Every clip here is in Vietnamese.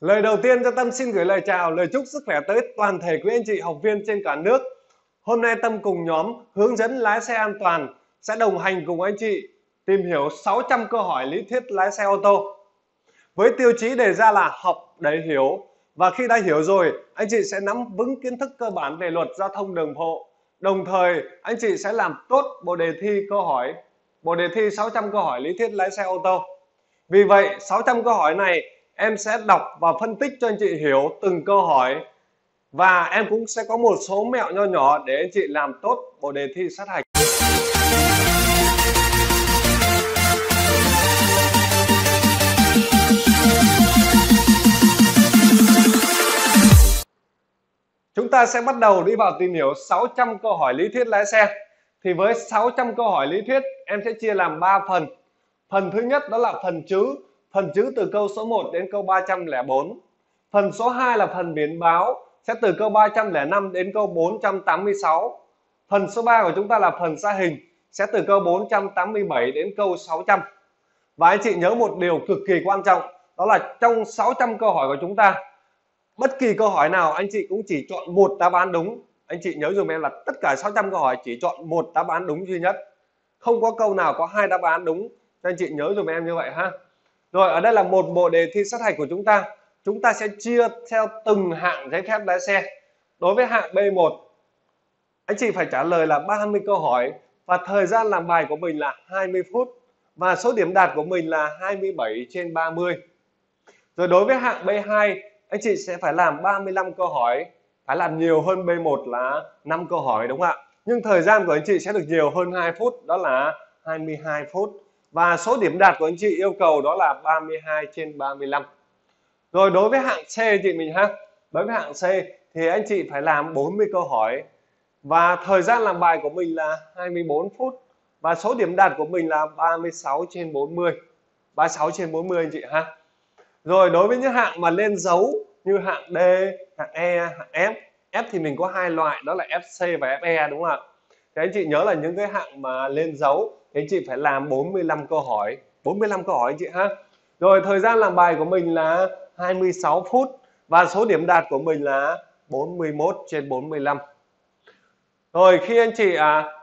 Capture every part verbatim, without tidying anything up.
Lời đầu tiên, cho Tâm xin gửi lời chào, lời chúc sức khỏe tới toàn thể quý anh chị học viên trên cả nước. Hôm nay Tâm cùng nhóm Hướng Dẫn Lái Xe An Toàn sẽ đồng hành cùng anh chị tìm hiểu sáu trăm câu hỏi lý thuyết lái xe ô tô. Với tiêu chí đề ra là học để hiểu, và khi đã hiểu rồi, anh chị sẽ nắm vững kiến thức cơ bản về luật giao thông đường bộ. Đồng thời, anh chị sẽ làm tốt bộ đề thi câu hỏi, bộ đề thi sáu trăm câu hỏi lý thuyết lái xe ô tô. Vì vậy, sáu trăm câu hỏi này em sẽ đọc và phân tích cho anh chị hiểu từng câu hỏi, và em cũng sẽ có một số mẹo nho nhỏ để anh chị làm tốt bộ đề thi sát hạch. Chúng ta sẽ bắt đầu đi vào tìm hiểu sáu trăm câu hỏi lý thuyết lái xe. Thì với sáu trăm câu hỏi lý thuyết, em sẽ chia làm ba phần. Phần thứ nhất đó là phần chữ, phần chữ từ câu số một đến câu ba trăm lẻ bốn. Phần số hai là phần biển báo, sẽ từ câu ba trăm lẻ năm đến câu bốn trăm tám mươi sáu. Phần số ba của chúng ta là phần xa hình, sẽ từ câu bốn trăm tám mươi bảy đến câu sáu trăm. Và anh chị nhớ một điều cực kỳ quan trọng, đó là trong sáu trăm câu hỏi của chúng ta, bất kỳ câu hỏi nào anh chị cũng chỉ chọn một đáp án đúng. Anh chị nhớ dùm em là tất cả sáu trăm câu hỏi chỉ chọn một đáp án đúng duy nhất. Không có câu nào có hai đáp án đúng. Cho anh chị nhớ dùm em như vậy ha. Rồi, ở đây là một bộ đề thi sát hạch của chúng ta. Chúng ta sẽ chia theo từng hạng giấy phép lái xe. Đối với hạng B một, anh chị phải trả lời là ba mươi câu hỏi, và thời gian làm bài của mình là hai mươi phút, và số điểm đạt của mình là hai mươi bảy trên ba mươi. Rồi đối với hạng B hai, anh chị sẽ phải làm ba mươi lăm câu hỏi, phải làm nhiều hơn B một là năm câu hỏi, đúng không ạ? Nhưng thời gian của anh chị sẽ được nhiều hơn hai phút, đó là hai mươi hai phút. Và số điểm đạt của anh chị yêu cầu đó là ba mươi hai trên ba mươi lăm. Rồi đối với hạng C chị mình ha. Đối với hạng C thì anh chị phải làm bốn mươi câu hỏi, và thời gian làm bài của mình là hai mươi bốn phút, và số điểm đạt của mình là ba mươi sáu trên bốn mươi. ba mươi sáu trên bốn mươi anh chị ha. Rồi đối với những hạng mà lên dấu như hạng D, hạng E, hạng F. F thì mình có hai loại, đó là ép xê và ép e, đúng không ạ? Thì anh chị nhớ là những cái hạng mà lên dấu thì anh chị phải làm bốn mươi lăm câu hỏi, bốn mươi lăm câu hỏi anh chị ha. Rồi thời gian làm bài của mình là hai mươi sáu phút, và số điểm đạt của mình là bốn mươi mốt trên bốn mươi lăm. Rồi khi anh chị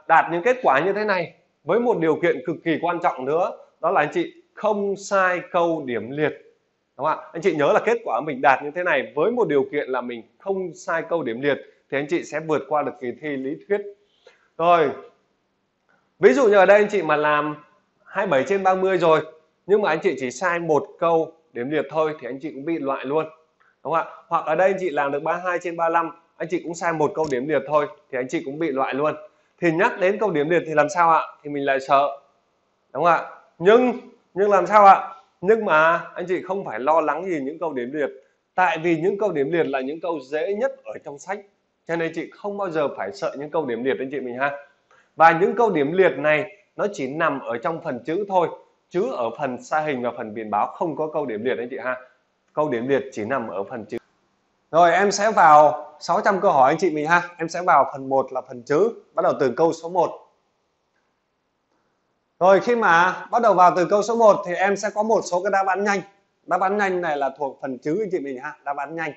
đạt những kết quả như thế này, với một điều kiện cực kỳ quan trọng nữa, đó là anh chị không sai câu điểm liệt, đúng không ạ? Anh chị nhớ là kết quả mình đạt như thế này với một điều kiện là mình không sai câu điểm liệt, thì anh chị sẽ vượt qua được kỳ thi lý thuyết. Rồi, ví dụ như ở đây anh chị mà làm hai mươi bảy trên ba mươi rồi, nhưng mà anh chị chỉ sai một câu điểm liệt thôi thì anh chị cũng bị loại luôn, đúng không ạ? Hoặc ở đây anh chị làm được ba mươi hai trên ba mươi lăm, anh chị cũng sai một câu điểm liệt thôi thì anh chị cũng bị loại luôn. Thì nhắc đến câu điểm liệt thì làm sao ạ? Thì mình lại sợ, đúng không ạ? Nhưng nhưng làm sao ạ? Nhưng mà anh chị không phải lo lắng gì những câu điểm liệt, tại vì những câu điểm liệt là những câu dễ nhất ở trong sách, cho nên chị không bao giờ phải sợ những câu điểm liệt anh chị mình ha. Và những câu điểm liệt này nó chỉ nằm ở trong phần chữ thôi, chứ ở phần xa hình và phần biển báo không có câu điểm liệt anh chị ha. Câu điểm liệt chỉ nằm ở phần chữ. Rồi em sẽ vào sáu trăm câu hỏi anh chị mình ha. Em sẽ vào phần một là phần chữ, bắt đầu từ câu số một. Rồi khi mà bắt đầu vào từ câu số một thì em sẽ có một số cái đáp án nhanh. Đáp án nhanh này là thuộc phần chữ anh chị mình ha, đáp án nhanh.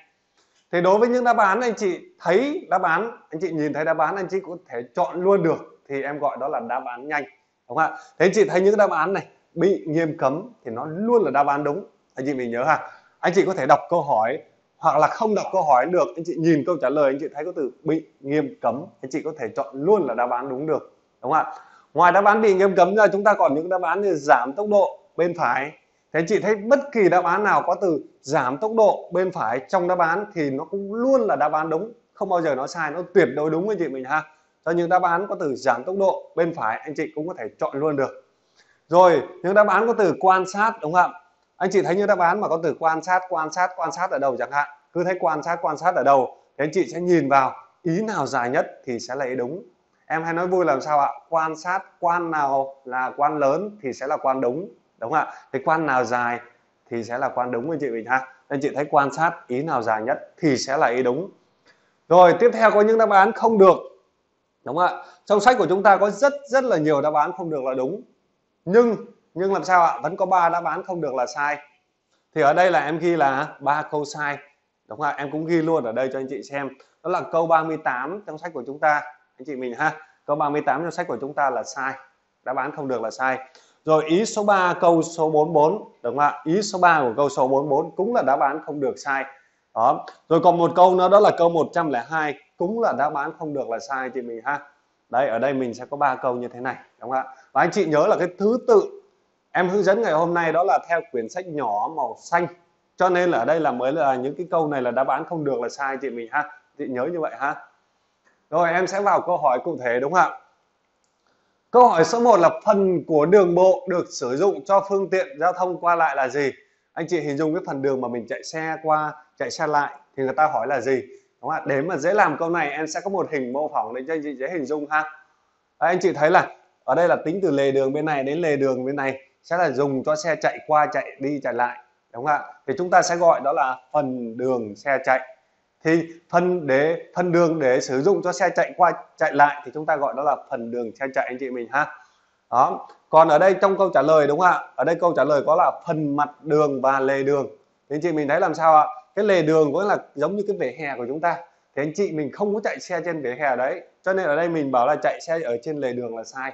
Thì đối với những đáp án anh chị thấy đáp án, anh chị nhìn thấy đáp án anh chị có thể chọn luôn được, thì em gọi đó là đáp án nhanh, đúng không ạ? Thế anh chị thấy những đáp án này bị nghiêm cấm thì nó luôn là đáp án đúng, anh chị mình nhớ ha. Anh chị có thể đọc câu hỏi hoặc là không đọc câu hỏi được, anh chị nhìn câu trả lời anh chị thấy có từ bị nghiêm cấm, anh chị có thể chọn luôn là đáp án đúng được, đúng không ạ? Ngoài đáp án bị nghiêm cấm ra, chúng ta còn những đáp án như giảm tốc độ bên phải. Thế anh chị thấy bất kỳ đáp án nào có từ giảm tốc độ bên phải trong đáp án thì nó cũng luôn là đáp án đúng, không bao giờ nó sai, nó tuyệt đối đúng anh chị mình ha. Cho những đáp án có từ giảm tốc độ bên phải anh chị cũng có thể chọn luôn được. Rồi những đáp án có từ quan sát, đúng không ạ? Anh chị thấy những đáp án mà có từ quan sát, quan sát, quan sát ở đầu chẳng hạn, cứ thấy quan sát, quan sát ở đầu thì anh chị sẽ nhìn vào ý nào dài nhất thì sẽ là ý đúng. Em hay nói vui làm sao ạ? Quan sát quan nào là quan lớn thì sẽ là quan đúng, đúng không ạ? Thì quan nào dài thì sẽ là quan đúng anh chị mình ha. Anh chị thấy quan sát ý nào dài nhất thì sẽ là ý đúng. Rồi tiếp theo có những đáp án không được, đúng không ạ? Trong sách của chúng ta có rất rất là nhiều đáp án không được là đúng, nhưng nhưng làm sao ạ? Vẫn có ba đáp án không được là sai. Thì ở đây là em ghi là ba câu sai, đúng không? Em cũng ghi luôn ở đây cho anh chị xem. Đó là câu ba mươi tám trong sách của chúng ta, anh chị mình ha. Câu ba mươi tám trong sách của chúng ta là sai. Đáp án không được là sai. Rồi ý số ba câu số bốn mươi bốn, đúng không ạ? Ý số ba của câu số bốn mươi bốn cũng là đáp án không được sai. Đó. Rồi còn một câu nữa đó là câu một trăm lẻ hai cũng là đáp án không được là sai chị mình ha. Đấy, ở đây mình sẽ có ba câu như thế này, đúng không ạ? Và anh chị nhớ là cái thứ tự em hướng dẫn ngày hôm nay đó là theo quyển sách nhỏ màu xanh. Cho nên là ở đây là mới là những cái câu này là đáp án không được là sai chị mình ha. Chị nhớ như vậy ha. Rồi em sẽ vào câu hỏi cụ thể, đúng không ạ? Câu hỏi số một là phần của đường bộ được sử dụng cho phương tiện giao thông qua lại là gì? Anh chị hình dung cái phần đường mà mình chạy xe qua, chạy xe lại thì người ta hỏi là gì? Đúng không ạ? Để mà dễ làm câu này em sẽ có một hình mô phỏng để cho anh chị dễ hình dung ha. Đấy, anh chị thấy là ở đây là tính từ lề đường bên này đến lề đường bên này sẽ là dùng cho xe chạy qua, chạy đi, chạy lại, đúng không ạ? Thì chúng ta sẽ gọi đó là phần đường xe chạy. Thì phần để phần đường để sử dụng cho xe chạy qua, chạy lại thì chúng ta gọi đó là phần đường xe chạy anh chị mình ha. Đó. Còn ở đây trong câu trả lời, đúng không ạ? Ở đây câu trả lời có là phần mặt đường và lề đường. Thì anh chị mình thấy làm sao ạ? Cái lề đường có là giống như cái vỉa hè của chúng ta. Thì anh chị mình không có chạy xe trên vỉa hè đấy. Cho nên ở đây mình bảo là chạy xe ở trên lề đường là sai.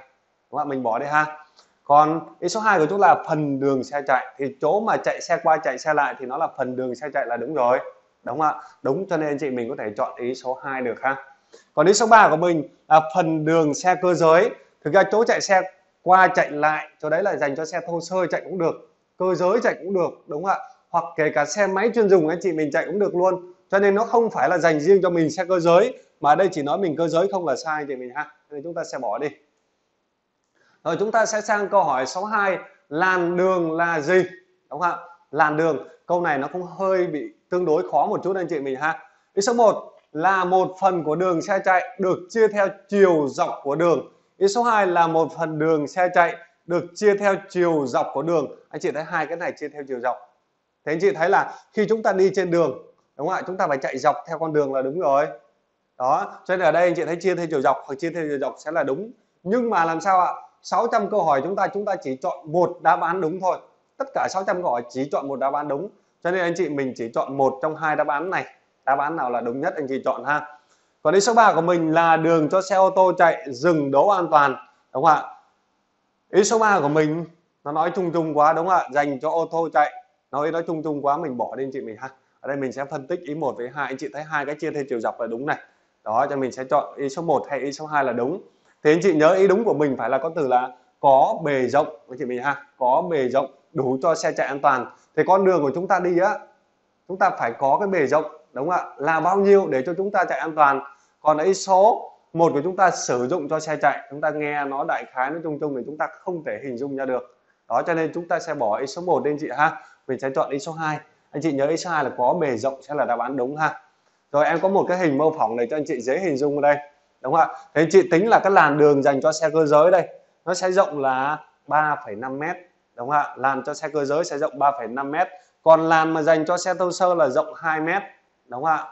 Đúng không ạ? Mình bỏ đi ha. Còn ý số hai của chúng là phần đường xe chạy. Thì chỗ mà chạy xe qua chạy xe lại thì nó là phần đường xe chạy là đúng rồi. Đúng không ạ? Đúng, cho nên anh chị mình có thể chọn ý số hai được ha. Còn ý số ba của mình là phần đường xe cơ giới. Thực ra chỗ chạy xe qua chạy lại, chỗ đấy là dành cho xe thô sơ chạy cũng được, cơ giới chạy cũng được, đúng không ạ? Hoặc kể cả xe máy chuyên dùng anh chị mình chạy cũng được luôn. Cho nên nó không phải là dành riêng cho mình xe cơ giới, mà ở đây chỉ nói mình cơ giới không là sai thì mình ha. Nên chúng ta sẽ bỏ đi. Rồi chúng ta sẽ sang câu hỏi sáu mươi hai, làn đường là gì? Đúng không ạ? Làn đường, câu này nó cũng hơi bị tương đối khó một chút anh chị mình ha. Ý số một là một phần của đường xe chạy được chia theo chiều dọc của đường. Ý số hai là một phần đường xe chạy được chia theo chiều dọc của đường. Anh chị thấy hai cái này chia theo chiều dọc. Thế anh chị thấy là khi chúng ta đi trên đường, đúng không ạ? Chúng ta phải chạy dọc theo con đường là đúng rồi. Đó, cho nên ở đây anh chị thấy chia theo chiều dọc hoặc chia theo chiều dọc sẽ là đúng. Nhưng mà làm sao ạ? sáu trăm câu hỏi chúng ta chúng ta chỉ chọn một đáp án đúng thôi. Tất cả sáu trăm câu hỏi chỉ chọn một đáp án đúng. Cho nên anh chị mình chỉ chọn một trong hai đáp án này. Đáp án nào là đúng nhất anh chị chọn ha. Còn ý số ba của mình là đường cho xe ô tô chạy, dừng đỗ an toàn, đúng không ạ? Ý số ba của mình nó nói chung chung quá, đúng không ạ? Dành cho ô tô chạy, nói nói chung chung quá mình bỏ đi anh chị mình ha. Ở đây mình sẽ phân tích ý một với hai. Anh chị thấy hai cái chia theo chiều dọc là đúng này. Đó, cho mình sẽ chọn ý số một hay ý số hai là đúng. Thì anh chị nhớ ý đúng của mình phải là có từ là có bề rộng anh chị mình ha. Có bề rộng đủ cho xe chạy an toàn. Thì con đường của chúng ta đi á, chúng ta phải có cái bề rộng, đúng không ạ? Là bao nhiêu để cho chúng ta chạy an toàn. Còn ý số một của chúng ta sử dụng cho xe chạy, chúng ta nghe nó đại khái, nó chung chung thì chúng ta không thể hình dung ra được. Đó, cho nên chúng ta sẽ bỏ ý số một đi anh chị ha. Mình sẽ chọn ý số hai. Anh chị nhớ ý số hai là có bề rộng sẽ là đáp án đúng ha. Rồi em có một cái hình mô phỏng để cho anh chị dễ hình dung ở đây, đúng không ạ? Thế anh chị tính là cái làn đường dành cho xe cơ giới đây, nó sẽ rộng là ba phẩy năm mét, đúng không ạ? Làn cho xe cơ giới sẽ rộng ba phẩy năm mét. Còn làn mà dành cho xe thô sơ là rộng hai mét, đúng không ạ?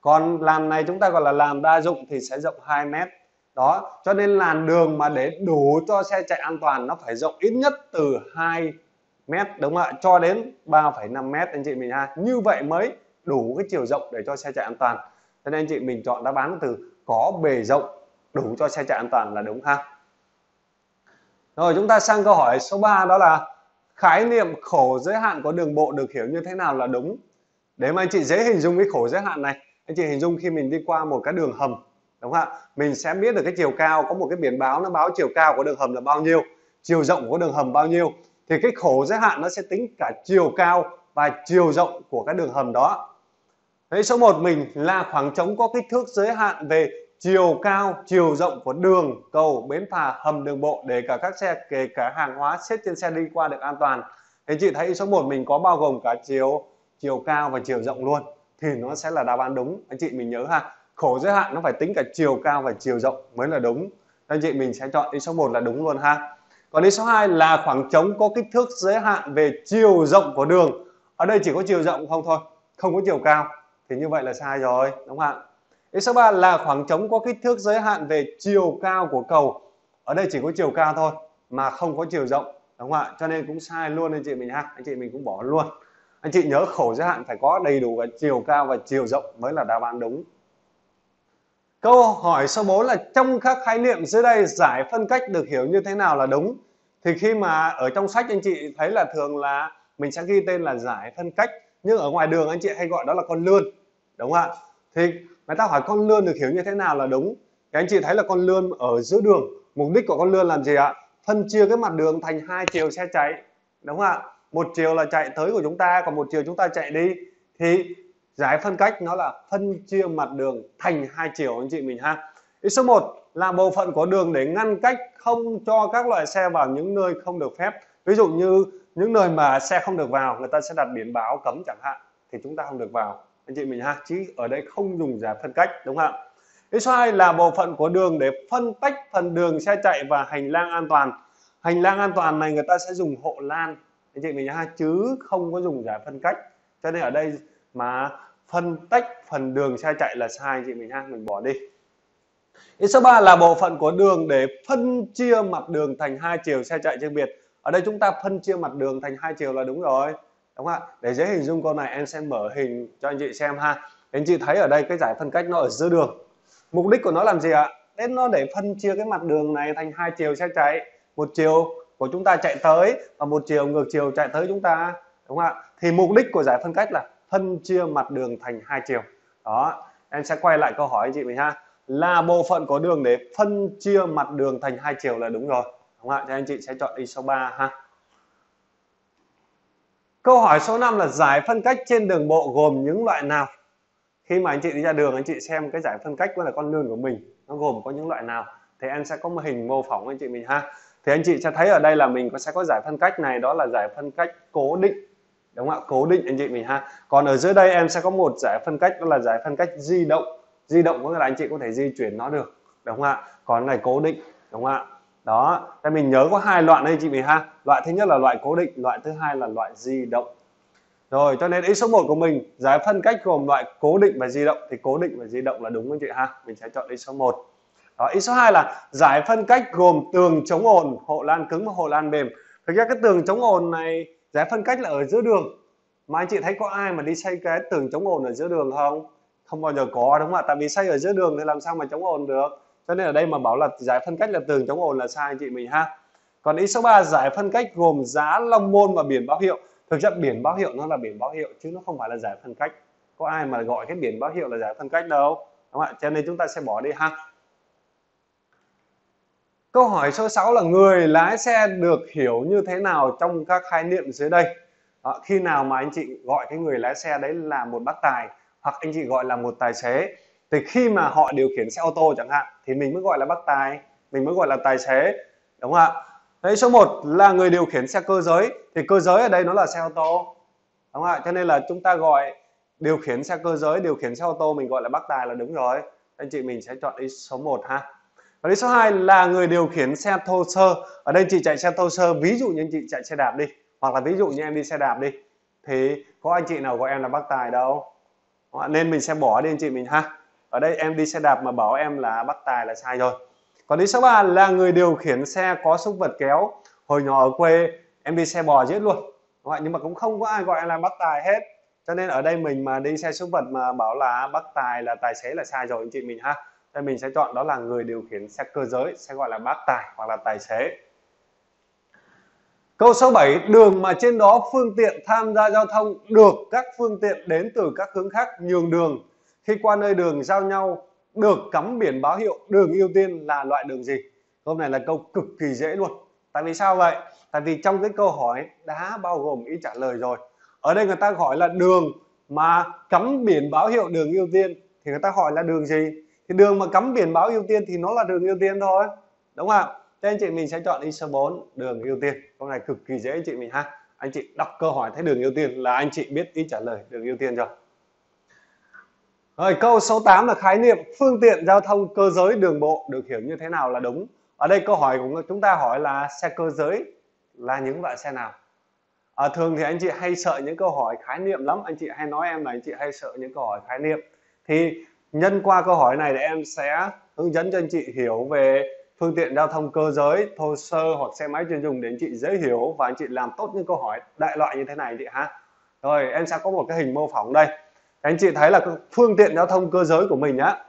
Còn làn này chúng ta gọi là làn đa dụng thì sẽ rộng hai mét. Đó, cho nên làn đường mà để đủ cho xe chạy an toàn nó phải rộng ít nhất từ hai mét, đúng không ạ? Cho đến ba phẩy năm mét anh chị mình ha. Như vậy mới đủ cái chiều rộng để cho xe chạy an toàn. Cho nên anh chị mình chọn đáp án từ có bề rộng đủ cho xe chạy an toàn là đúng ha. Rồi chúng ta sang câu hỏi số ba, đó là khái niệm khổ giới hạn của đường bộ được hiểu như thế nào là đúng. Để mà anh chị dễ hình dung cái khổ giới hạn này, anh chị hình dung khi mình đi qua một cái đường hầm, đúng không ạ? Mình sẽ biết được cái chiều cao, có một cái biển báo nó báo chiều cao của đường hầm là bao nhiêu, chiều rộng của đường hầm bao nhiêu. Thì cái khổ giới hạn nó sẽ tính cả chiều cao và chiều rộng của cái đường hầm đó. Thế số một mình là khoảng trống có kích thước giới hạn về chiều cao, chiều rộng của đường, cầu, bến phà, hầm đường bộ để cả các xe kể cả hàng hóa xếp trên xe đi qua được an toàn. Thế chị thấy số một mình có bao gồm cả chiều chiều cao và chiều rộng luôn thì nó sẽ là đáp án đúng. Anh chị mình nhớ ha, khổ giới hạn nó phải tính cả chiều cao và chiều rộng mới là đúng. Anh chị mình sẽ chọn ý số một là đúng luôn ha. Còn ý số hai là khoảng trống có kích thước giới hạn về chiều rộng của đường. Ở đây chỉ có chiều rộng không thôi, không có chiều cao. Thì như vậy là sai rồi, đúng không ạ? Ý số ba là khoảng trống có kích thước giới hạn về chiều cao của cầu. Ở đây chỉ có chiều cao thôi mà không có chiều rộng, đúng không ạ? Cho nên cũng sai luôn anh chị mình ha. Anh chị mình cũng bỏ luôn. Anh chị nhớ khổ giới hạn phải có đầy đủ chiều cao và chiều rộng mới là đáp án đúng. Câu hỏi số bốn là trong các khái niệm dưới đây giải phân cách được hiểu như thế nào là đúng. Thì khi mà ở trong sách anh chị thấy là thường là mình sẽ ghi tên là giải phân cách, nhưng ở ngoài đường anh chị hay gọi đó là con lươn, đúng không ạ? Thì người ta hỏi con lươn được hiểu như thế nào là đúng. Thì anh chị thấy là con lươn ở giữa đường, mục đích của con lươn làm gì ạ? Phân chia cái mặt đường thành hai chiều xe chạy, đúng không ạ? Một chiều là chạy tới của chúng ta, còn một chiều chúng ta chạy đi. Thì giải phân cách nó là phân chia mặt đường thành hai chiều anh chị mình ha. Ý số một là bộ phận của đường để ngăn cách không cho các loại xe vào những nơi không được phép. Ví dụ như những nơi mà xe không được vào, người ta sẽ đặt biển báo cấm chẳng hạn, thì chúng ta không được vào anh chị mình ha, chứ ở đây không dùng giải phân cách, đúng không ạ? Ý số hai là bộ phận của đường để phân tách phần đường xe chạy và hành lang an toàn. Hành lang an toàn này người ta sẽ dùng hộ lan anh chị mình ha, chứ không có dùng giải phân cách. Cho nên ở đây mà phân tách phần đường xe chạy là sai anh chị mình ha, mình bỏ đi. Ý số ba là bộ phận của đường để phân chia mặt đường thành hai chiều xe chạy riêng biệt. Ở đây chúng ta phân chia mặt đường thành hai chiều là đúng rồi, đúng không ạ? Để dễ hình dung câu này em sẽ mở hình cho anh chị xem ha. Anh chị thấy ở đây cái giải phân cách nó ở giữa đường, mục đích của nó làm gì ạ? Nên nó để phân chia cái mặt đường này thành hai chiều xe chạy, một chiều của chúng ta chạy tới và một chiều ngược chiều chạy tới chúng ta, đúng không ạ? Thì mục đích của giải phân cách là phân chia mặt đường thành hai chiều. Đó, em sẽ quay lại câu hỏi anh chị mình ha. Là bộ phận của đường để phân chia mặt đường thành hai chiều là đúng rồi, đúng không ạ? Thì anh chị sẽ chọn ý số ba ha. Câu hỏi số năm là giải phân cách trên đường bộ gồm những loại nào? Khi mà anh chị đi ra đường, anh chị xem cái giải phân cách với là con lươn của mình nó gồm có những loại nào, thì em sẽ có một hình mô phỏng anh chị mình ha. Thì anh chị sẽ thấy ở đây là mình sẽ có giải phân cách này, đó là giải phân cách cố định, đúng không ạ? Cố định anh chị mình ha. Còn ở dưới đây em sẽ có một giải phân cách, đó là giải phân cách di động. Di động có nghĩa là anh chị có thể di chuyển nó được, đúng không ạ? Còn này cố định, đúng không ạ? Đó, thì mình nhớ có hai loại đây anh chị mình ha. Loại thứ nhất là loại cố định, loại thứ hai là loại di động. Rồi, cho nên ý số một của mình giải phân cách gồm loại cố định và di động, thì cố định và di động là đúng anh chị ha. Mình sẽ chọn ý số một. Đó, ý số hai là giải phân cách gồm tường chống ồn, hộ lan cứng và hộ lan mềm. Thực ra cái tường chống ồn này giải phân cách là ở giữa đường, mà anh chị thấy có ai mà đi xây cái tường chống ồn ở giữa đường không? Không bao giờ có, đúng không ạ? Tại vì xây ở giữa đường thì làm sao mà chống ồn được. Cho nên ở đây mà bảo là giải phân cách là tường chống ồn là sai anh chị mình ha. Còn ý số ba giải phân cách gồm giá long môn và biển báo hiệu. Thực ra biển báo hiệu nó là biển báo hiệu chứ nó không phải là giải phân cách. Có ai mà gọi cái biển báo hiệu là giải phân cách đâu, đúng không ạ? Cho nên chúng ta sẽ bỏ đi ha. Câu hỏi số sáu là người lái xe được hiểu như thế nào trong các khái niệm dưới đây? Đó, khi nào mà anh chị gọi cái người lái xe đấy là một bác tài, hoặc anh chị gọi là một tài xế, thì khi mà họ điều khiển xe ô tô chẳng hạn thì mình mới gọi là bác tài, mình mới gọi là tài xế, đúng không ạ? Đấy, số một là người điều khiển xe cơ giới, thì cơ giới ở đây nó là xe ô tô, đúng không ạ? Cho nên là chúng ta gọi điều khiển xe cơ giới, điều khiển xe ô tô mình gọi là bác tài là đúng rồi. Anh chị mình sẽ chọn ý số một ha. Và ý số hai là người điều khiển xe thô sơ. Ở đây chị chạy xe thô sơ, ví dụ như anh chị chạy xe đạp đi, hoặc là ví dụ như em đi xe đạp đi, thì có anh chị nào gọi em là bác tài đâu, nên mình sẽ bỏ đi anh chị mình ha. Ở đây em đi xe đạp mà bảo em là bác tài là sai rồi. Còn ý số ba là người điều khiển xe có xúc vật kéo. Hồi nhỏ ở quê em đi xe bò giết luôn, nhưng mà cũng không có ai gọi em là bác tài hết. Cho nên ở đây mình mà đi xe xúc vật mà bảo là bác tài là tài xế là sai rồi anh chị mình ha. Đây mình sẽ chọn đó là người điều khiển xe cơ giới sẽ gọi là bác tài hoặc là tài xế. Câu số bảy, đường mà trên đó phương tiện tham gia giao thông được các phương tiện đến từ các hướng khác nhường đường, khi qua nơi đường giao nhau được cắm biển báo hiệu đường ưu tiên là loại đường gì? Câu này là câu cực kỳ dễ luôn. Tại vì sao vậy? Tại vì trong cái câu hỏi đã bao gồm ý trả lời rồi. Ở đây người ta hỏi là đường mà cắm biển báo hiệu đường ưu tiên, thì người ta hỏi là đường gì? Thì đường mà cắm biển báo ưu tiên thì nó là đường ưu tiên thôi, đúng không ạ? Thế anh chị mình sẽ chọn ý số bốn, đường ưu tiên. Câu này cực kỳ dễ anh chị mình ha. Anh chị đọc câu hỏi thấy đường ưu tiên là anh chị biết ý trả lời đường ưu tiên rồi. Rồi, câu số tám là khái niệm phương tiện giao thông cơ giới đường bộ được hiểu như thế nào là đúng. Ở đây câu hỏi của chúng ta hỏi là xe cơ giới là những loại xe nào. À, thường thì anh chị hay sợ những câu hỏi khái niệm lắm. Anh chị hay nói em là anh chị hay sợ những câu hỏi khái niệm. Thì nhân qua câu hỏi này để em sẽ hướng dẫn cho anh chị hiểu về phương tiện giao thông cơ giới, thô sơ hoặc xe máy chuyên dùng để anh chị dễ hiểu và anh chị làm tốt những câu hỏi đại loại như thế này anh chị ha. Rồi em sẽ có một cái hình mô phỏng đây. Các anh chị thấy là phương tiện giao thông cơ giới của mình á.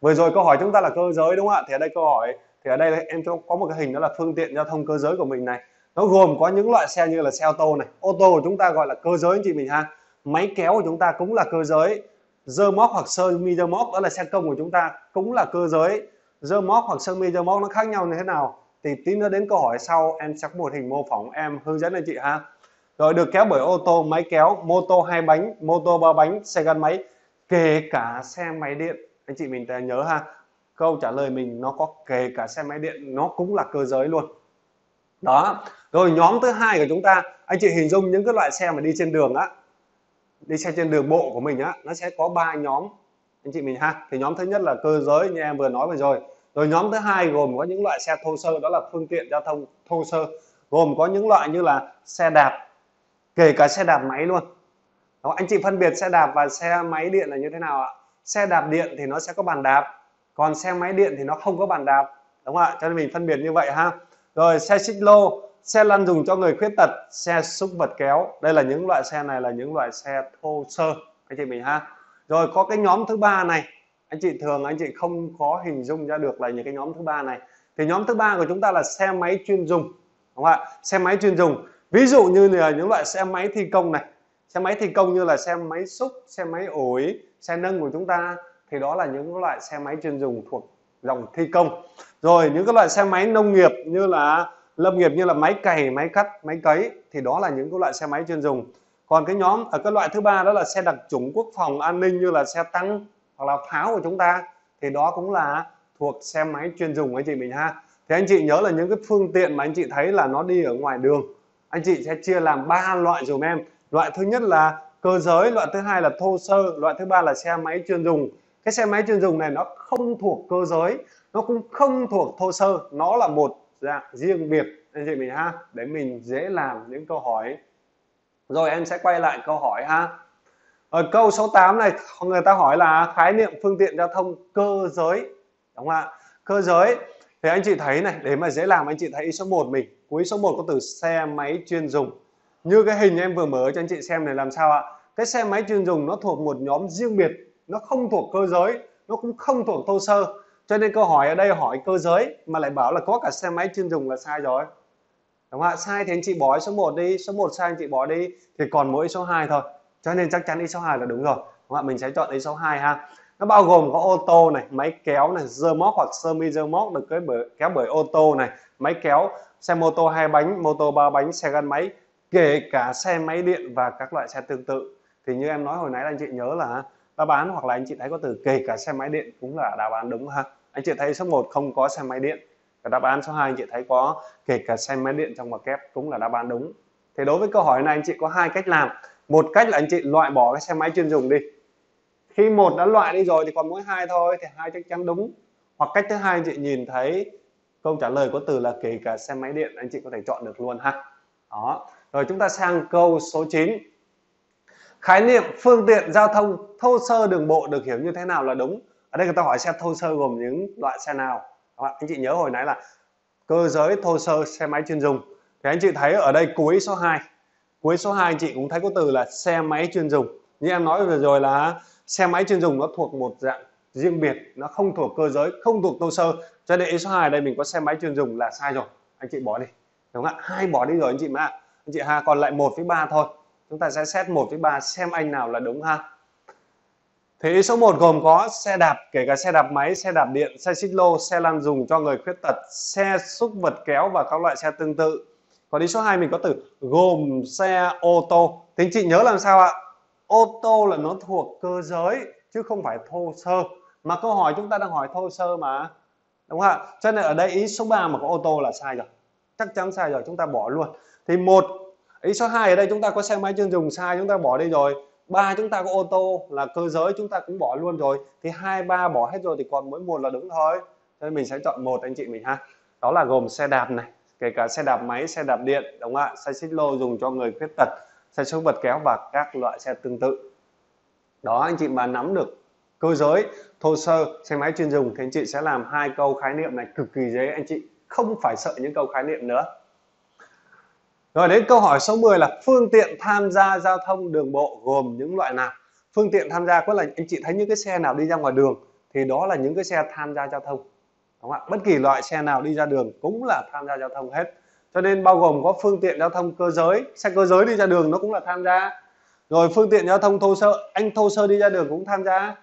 Vừa rồi câu hỏi chúng ta là cơ giới đúng không ạ? Thì ở đây câu hỏi thì ở đây em có một cái hình đó là phương tiện giao thông cơ giới của mình này. Nó gồm có những loại xe như là xe ô tô này, ô tô của chúng ta gọi là cơ giới anh chị mình ha. Máy kéo của chúng ta cũng là cơ giới. Dơ móc hoặc sơ mi dơ móc đó là xe công của chúng ta cũng là cơ giới. Dơ móc hoặc sơ mi dơ móc nó khác nhau như thế nào? Thì tí nữa đến câu hỏi sau em sẽ có một hình mô phỏng em hướng dẫn anh chị ha. Rồi được kéo bởi ô tô, máy kéo, mô tô hai bánh, mô tô ba bánh, xe gắn máy, kể cả xe máy điện. Anh chị mình nhớ ha, câu trả lời mình nó có kể cả xe máy điện, nó cũng là cơ giới luôn. Đó, rồi nhóm thứ hai của chúng ta, anh chị hình dung những cái loại xe mà đi trên đường á, đi xe trên đường bộ của mình á, nó sẽ có ba nhóm anh chị mình ha. Thì nhóm thứ nhất là cơ giới như em vừa nói vừa rồi. Rồi nhóm thứ hai gồm có những loại xe thô sơ, đó là phương tiện giao thông thô sơ, gồm có những loại như là xe đạp, kể cả xe đạp máy luôn. Đó, anh chị phân biệt xe đạp và xe máy điện là như thế nào ạ? Xe đạp điện thì nó sẽ có bàn đạp, còn xe máy điện thì nó không có bàn đạp, đúng không ạ? Cho nên mình phân biệt như vậy ha. Rồi xe xích lô, xe lăn dùng cho người khuyết tật, xe xúc vật kéo, đây là những loại xe này là những loại xe thô sơ anh chị mình ha. Rồi có cái nhóm thứ ba này, anh chị thường anh chị không có hình dung ra được là những cái nhóm thứ ba này. Thì nhóm thứ ba của chúng ta là xe máy chuyên dùng, đúng không ạ? Xe máy chuyên dùng ví dụ như là những loại xe máy thi công này, xe máy thi công như là xe máy xúc, xe máy ủi, xe nâng của chúng ta, thì đó là những loại xe máy chuyên dùng thuộc dòng thi công. Rồi những cái loại xe máy nông nghiệp như là lâm nghiệp như là máy cày, máy cắt, máy cấy, thì đó là những cái loại xe máy chuyên dùng. Còn cái nhóm ở cái loại thứ ba đó là xe đặc chủng quốc phòng an ninh như là xe tăng hoặc là pháo của chúng ta, thì đó cũng là thuộc xe máy chuyên dùng anh chị mình ha. Thì anh chị nhớ là những cái phương tiện mà anh chị thấy là nó đi ở ngoài đường, anh chị sẽ chia làm ba loại dùm em. Loại thứ nhất là cơ giới, loại thứ hai là thô sơ, loại thứ ba là xe máy chuyên dùng. Cái xe máy chuyên dùng này nó không thuộc cơ giới, nó cũng không thuộc thô sơ, nó là một dạng riêng biệt anh chị mình ha, để mình dễ làm những câu hỏi. Rồi em sẽ quay lại câu hỏi ha. Ở câu số tám này người ta hỏi là khái niệm phương tiện giao thông cơ giới, đúng không ạ? Cơ giới thì anh chị thấy này, để mà dễ làm anh chị thấy ý số một mình, cuối số một có từ xe máy chuyên dùng. Như cái hình em vừa mở cho anh chị xem này làm sao ạ? Cái xe máy chuyên dùng nó thuộc một nhóm riêng biệt, nó không thuộc cơ giới, nó cũng không thuộc thô sơ. Cho nên câu hỏi ở đây hỏi cơ giới mà lại bảo là có cả xe máy chuyên dùng là sai rồi, đúng không ạ? Sai thì anh chị bỏ số một đi, số một sai anh chị bỏ đi, thì còn mỗi số hai thôi. Cho nên chắc chắn ý số hai là đúng rồi, đúng không ạ? Mình sẽ chọn ý số hai ha. Nó bao gồm có ô tô này, máy kéo này, dơ móc hoặc sơ mi dơ móc được cái bởi, kéo bởi ô tô này, máy kéo, xe mô tô hai bánh, mô tô ba bánh, xe gắn máy, kể cả xe máy điện và các loại xe tương tự. Thì như em nói hồi nãy là anh chị nhớ là đáp án hoặc là anh chị thấy có từ kể cả xe máy điện cũng là đáp án đúng ha. Anh chị thấy số một không có xe máy điện, và đáp án số hai anh chị thấy có kể cả xe máy điện trong ngoặc kép cũng là đáp án đúng. Thì đối với câu hỏi này anh chị có hai cách làm. Một cách là anh chị loại bỏ cái xe máy chuyên dùng đi. Khi một đã loại đi rồi thì còn mỗi hai thôi, thì hai chắc chắn đúng. Hoặc cách thứ hai anh chị nhìn thấy câu trả lời có từ là kể cả xe máy điện, anh chị có thể chọn được luôn ha. Đó. Rồi chúng ta sang câu số chín. Khái niệm phương tiện giao thông thô sơ đường bộ được hiểu như thế nào là đúng? Ở đây người ta hỏi xe thô sơ gồm những loại xe nào? Anh chị nhớ hồi nãy là cơ giới, thô sơ, xe máy chuyên dùng. Thì anh chị thấy ở đây cuối số hai, cuối số hai anh chị cũng thấy có từ là xe máy chuyên dùng. Như em nói vừa rồi là xe máy chuyên dùng nó thuộc một dạng riêng biệt, nó không thuộc cơ giới, không thuộc thô sơ. Cho nên ý số hai đây mình có xe máy chuyên dùng là sai rồi, anh chị bỏ đi, đúng không ạ? Hai bỏ đi rồi anh chị mà, anh chị ha, còn lại một với ba thôi. Chúng ta sẽ xét một với ba xem anh nào là đúng ha. Thì ý số một gồm có xe đạp, kể cả xe đạp máy, xe đạp điện, xe xích lô, xe lăn dùng cho người khuyết tật, xe xúc vật kéo và các loại xe tương tự. Còn ý số hai mình có từ gồm xe ô tô. Thì anh chị nhớ làm sao ạ? Ô tô là nó thuộc cơ giới chứ không phải thô sơ. Mà câu hỏi chúng ta đang hỏi thô sơ mà, đúng không ạ? Cho nên ở đây ý số ba mà có ô tô là sai rồi, chắc chắn sai rồi, chúng ta bỏ luôn. Thì một ý số hai ở đây chúng ta có xe máy chuyên dùng sai, chúng ta bỏ đi rồi. Ba chúng ta có ô tô là cơ giới, chúng ta cũng bỏ luôn rồi. Thì hai ba bỏ hết rồi thì còn mỗi một là đúng thôi. Cho nên mình sẽ chọn một anh chị mình ha. Đó là gồm xe đạp này, kể cả xe đạp máy, xe đạp điện, đúng không ạ? Xe xích lô dùng cho người khuyết tật, xe xúc vật kéo và các loại xe tương tự. Đó, anh chị mà nắm được cơ giới, thô sơ, xe máy chuyên dùng thì anh chị sẽ làm hai câu khái niệm này cực kỳ dễ, anh chị không phải sợ những câu khái niệm nữa. Rồi đến câu hỏi số mười là phương tiện tham gia giao thông đường bộ gồm những loại nào? Phương tiện tham gia có là anh chị thấy những cái xe nào đi ra ngoài đường thì đó là những cái xe tham gia giao thông. Đúng không ạ? Bất kỳ loại xe nào đi ra đường cũng là tham gia giao thông hết. Cho nên bao gồm có phương tiện giao thông cơ giới, xe cơ giới đi ra đường nó cũng là tham gia. Rồi phương tiện giao thông thô sơ, anh thô sơ đi ra đường cũng tham gia.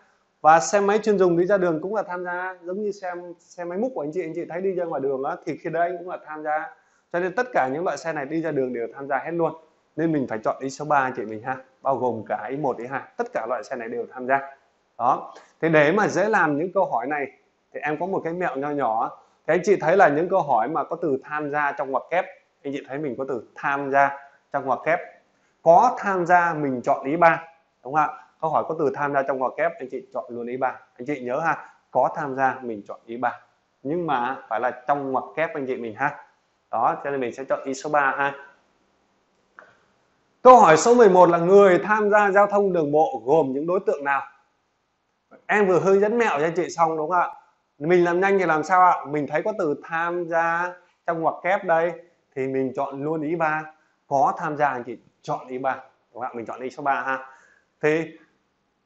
Và xe máy chuyên dùng đi ra đường cũng là tham gia. Giống như xe xe máy múc của anh chị, anh chị thấy đi ra ngoài đường đó, thì khi đấy anh cũng là tham gia. Cho nên tất cả những loại xe này đi ra đường đều tham gia hết luôn. Nên mình phải chọn ý số ba anh chị mình ha. Bao gồm cả ý một, ý hai. Tất cả loại xe này đều tham gia. Đó. Thế để mà dễ làm những câu hỏi này thì em có một cái mẹo nho nhỏ. Thế anh chị thấy là những câu hỏi mà có từ tham gia trong ngoặc kép, anh chị thấy mình có từ tham gia trong ngoặc kép. Có tham gia mình chọn ý ba, đúng không ạ? Câu hỏi có từ tham gia trong ngoặc kép, anh chị chọn luôn ý ba. Anh chị nhớ ha, có tham gia mình chọn ý ba. Nhưng mà phải là trong ngoặc kép anh chị mình ha. Đó, cho nên mình sẽ chọn ý số ba ha. Câu hỏi số mười một là người tham gia giao thông đường bộ gồm những đối tượng nào? Em vừa hướng dẫn mẹo cho anh chị xong đúng không ạ? Mình làm nhanh thì làm sao ạ? Mình thấy có từ tham gia trong ngoặc kép đây thì mình chọn luôn ý ba. Có tham gia anh chị chọn ý ba, đúng không ạ? Mình chọn ý số ba ha. Thì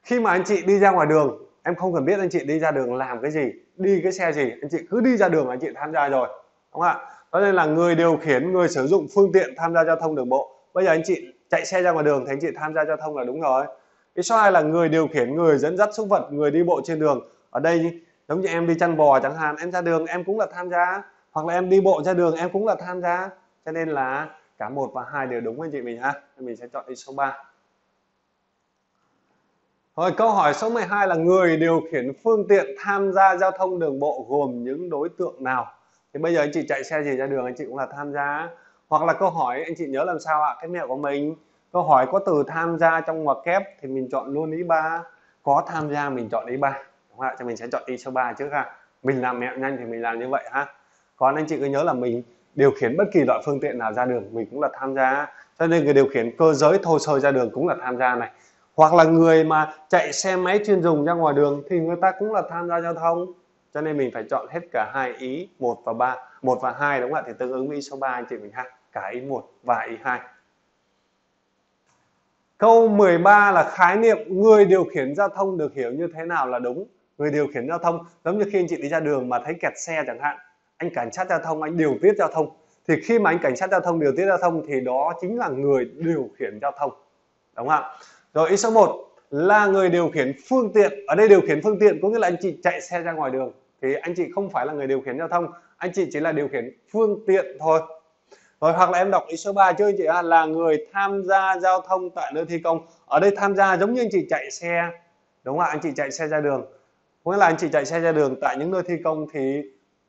khi mà anh chị đi ra ngoài đường, em không cần biết anh chị đi ra đường làm cái gì, đi cái xe gì, anh chị cứ đi ra đường anh chị tham gia rồi, đúng không ạ? Đó nên là người điều khiển, người sử dụng phương tiện tham gia giao thông đường bộ. Bây giờ anh chị chạy xe ra ngoài đường thì anh chị tham gia giao thông là đúng rồi. Ý số hai là người điều khiển, người dẫn dắt súc vật, người đi bộ trên đường. Ở đây giống như em đi chăn bò chẳng hạn, em ra đường em cũng là tham gia, hoặc là em đi bộ ra đường em cũng là tham gia. Cho nên là cả một và hai đều đúng anh chị mình ha. Mình sẽ chọn ý số ba. Rồi câu hỏi số mười hai là người điều khiển phương tiện tham gia giao thông đường bộ gồm những đối tượng nào? Thì bây giờ anh chị chạy xe gì ra đường anh chị cũng là tham gia. Hoặc là câu hỏi anh chị nhớ làm sao ạ? Cái mẹo của mình, câu hỏi có từ tham gia trong ngoặc kép thì mình chọn luôn ý ba. Có tham gia mình chọn ý ba, đúng không ạ? Cho mình sẽ chọn ý số ba trước ha. Mình làm mẹo nhanh thì mình làm như vậy ha. Còn anh chị cứ nhớ là mình điều khiển bất kỳ loại phương tiện nào ra đường mình cũng là tham gia. Cho nên người điều khiển cơ giới thô sơ ra đường cũng là tham gia này. Hoặc là người mà chạy xe máy chuyên dùng ra ngoài đường thì người ta cũng là tham gia giao thông. Cho nên mình phải chọn hết cả hai ý một và ba, một và hai đúng không ạ? Thì tương ứng với ý số ba anh chị mình ha, cả ý một và ý hai. Câu mười ba là khái niệm người điều khiển giao thông được hiểu như thế nào là đúng? Người điều khiển giao thông giống như khi anh chị đi ra đường mà thấy kẹt xe chẳng hạn, anh cảnh sát giao thông anh điều tiết giao thông, thì khi mà anh cảnh sát giao thông điều tiết giao thông thì đó chính là người điều khiển giao thông, đúng không ạ? Rồi ý số một là người điều khiển phương tiện. Ở đây điều khiển phương tiện có nghĩa là anh chị chạy xe ra ngoài đường thì anh chị không phải là người điều khiển giao thông, anh chị chỉ là điều khiển phương tiện thôi. Rồi hoặc là em đọc ý số ba chứ anh chị à, là người tham gia giao thông tại nơi thi công. Ở đây tham gia giống như anh chị chạy xe, đúng không ạ? Anh chị chạy xe ra đường có nghĩa là anh chị chạy xe ra đường tại những nơi thi công, thì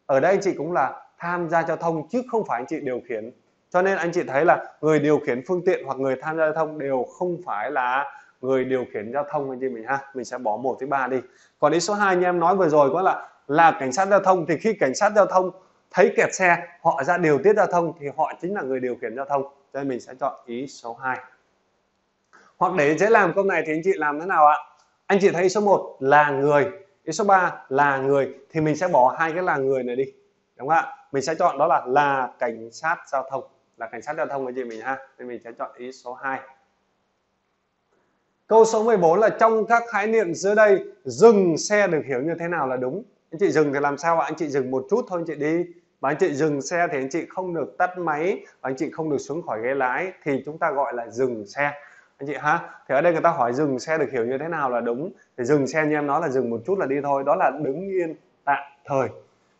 ở đây anh chị cũng là tham gia giao thông chứ không phải anh chị điều khiển. Cho nên anh chị thấy là người điều khiển phương tiện hoặc người tham gia giao thông đều không phải là người điều khiển giao thông anh chị mình ha. Mình sẽ bỏ một tới ba đi. Còn ý số hai như em nói vừa rồi có là là cảnh sát giao thông, thì khi cảnh sát giao thông thấy kẹt xe họ ra điều tiết giao thông thì họ chính là người điều khiển giao thông. Cho nên mình sẽ chọn ý số hai. Hoặc để dễ làm câu này thì anh chị làm thế nào ạ? Anh chị thấy ý số một là người, ý số ba là người, thì mình sẽ bỏ hai cái là người này đi, đúng không ạ? Mình sẽ chọn đó là là cảnh sát giao thông, là cảnh sát giao thông anh chị mình ha. Thì mình sẽ chọn ý số hai. Câu số mười bốn là trong các khái niệm dưới đây, dừng xe được hiểu như thế nào là đúng? Anh chị dừng thì làm sao ạ? Anh chị dừng một chút thôi anh chị đi. Mà anh chị dừng xe thì anh chị không được tắt máy, và anh chị không được xuống khỏi ghế lái thì chúng ta gọi là dừng xe. Anh chị ha, thì ở đây người ta hỏi dừng xe được hiểu như thế nào là đúng? Thì dừng xe như em nói là dừng một chút là đi thôi, đó là đứng yên tạm thời.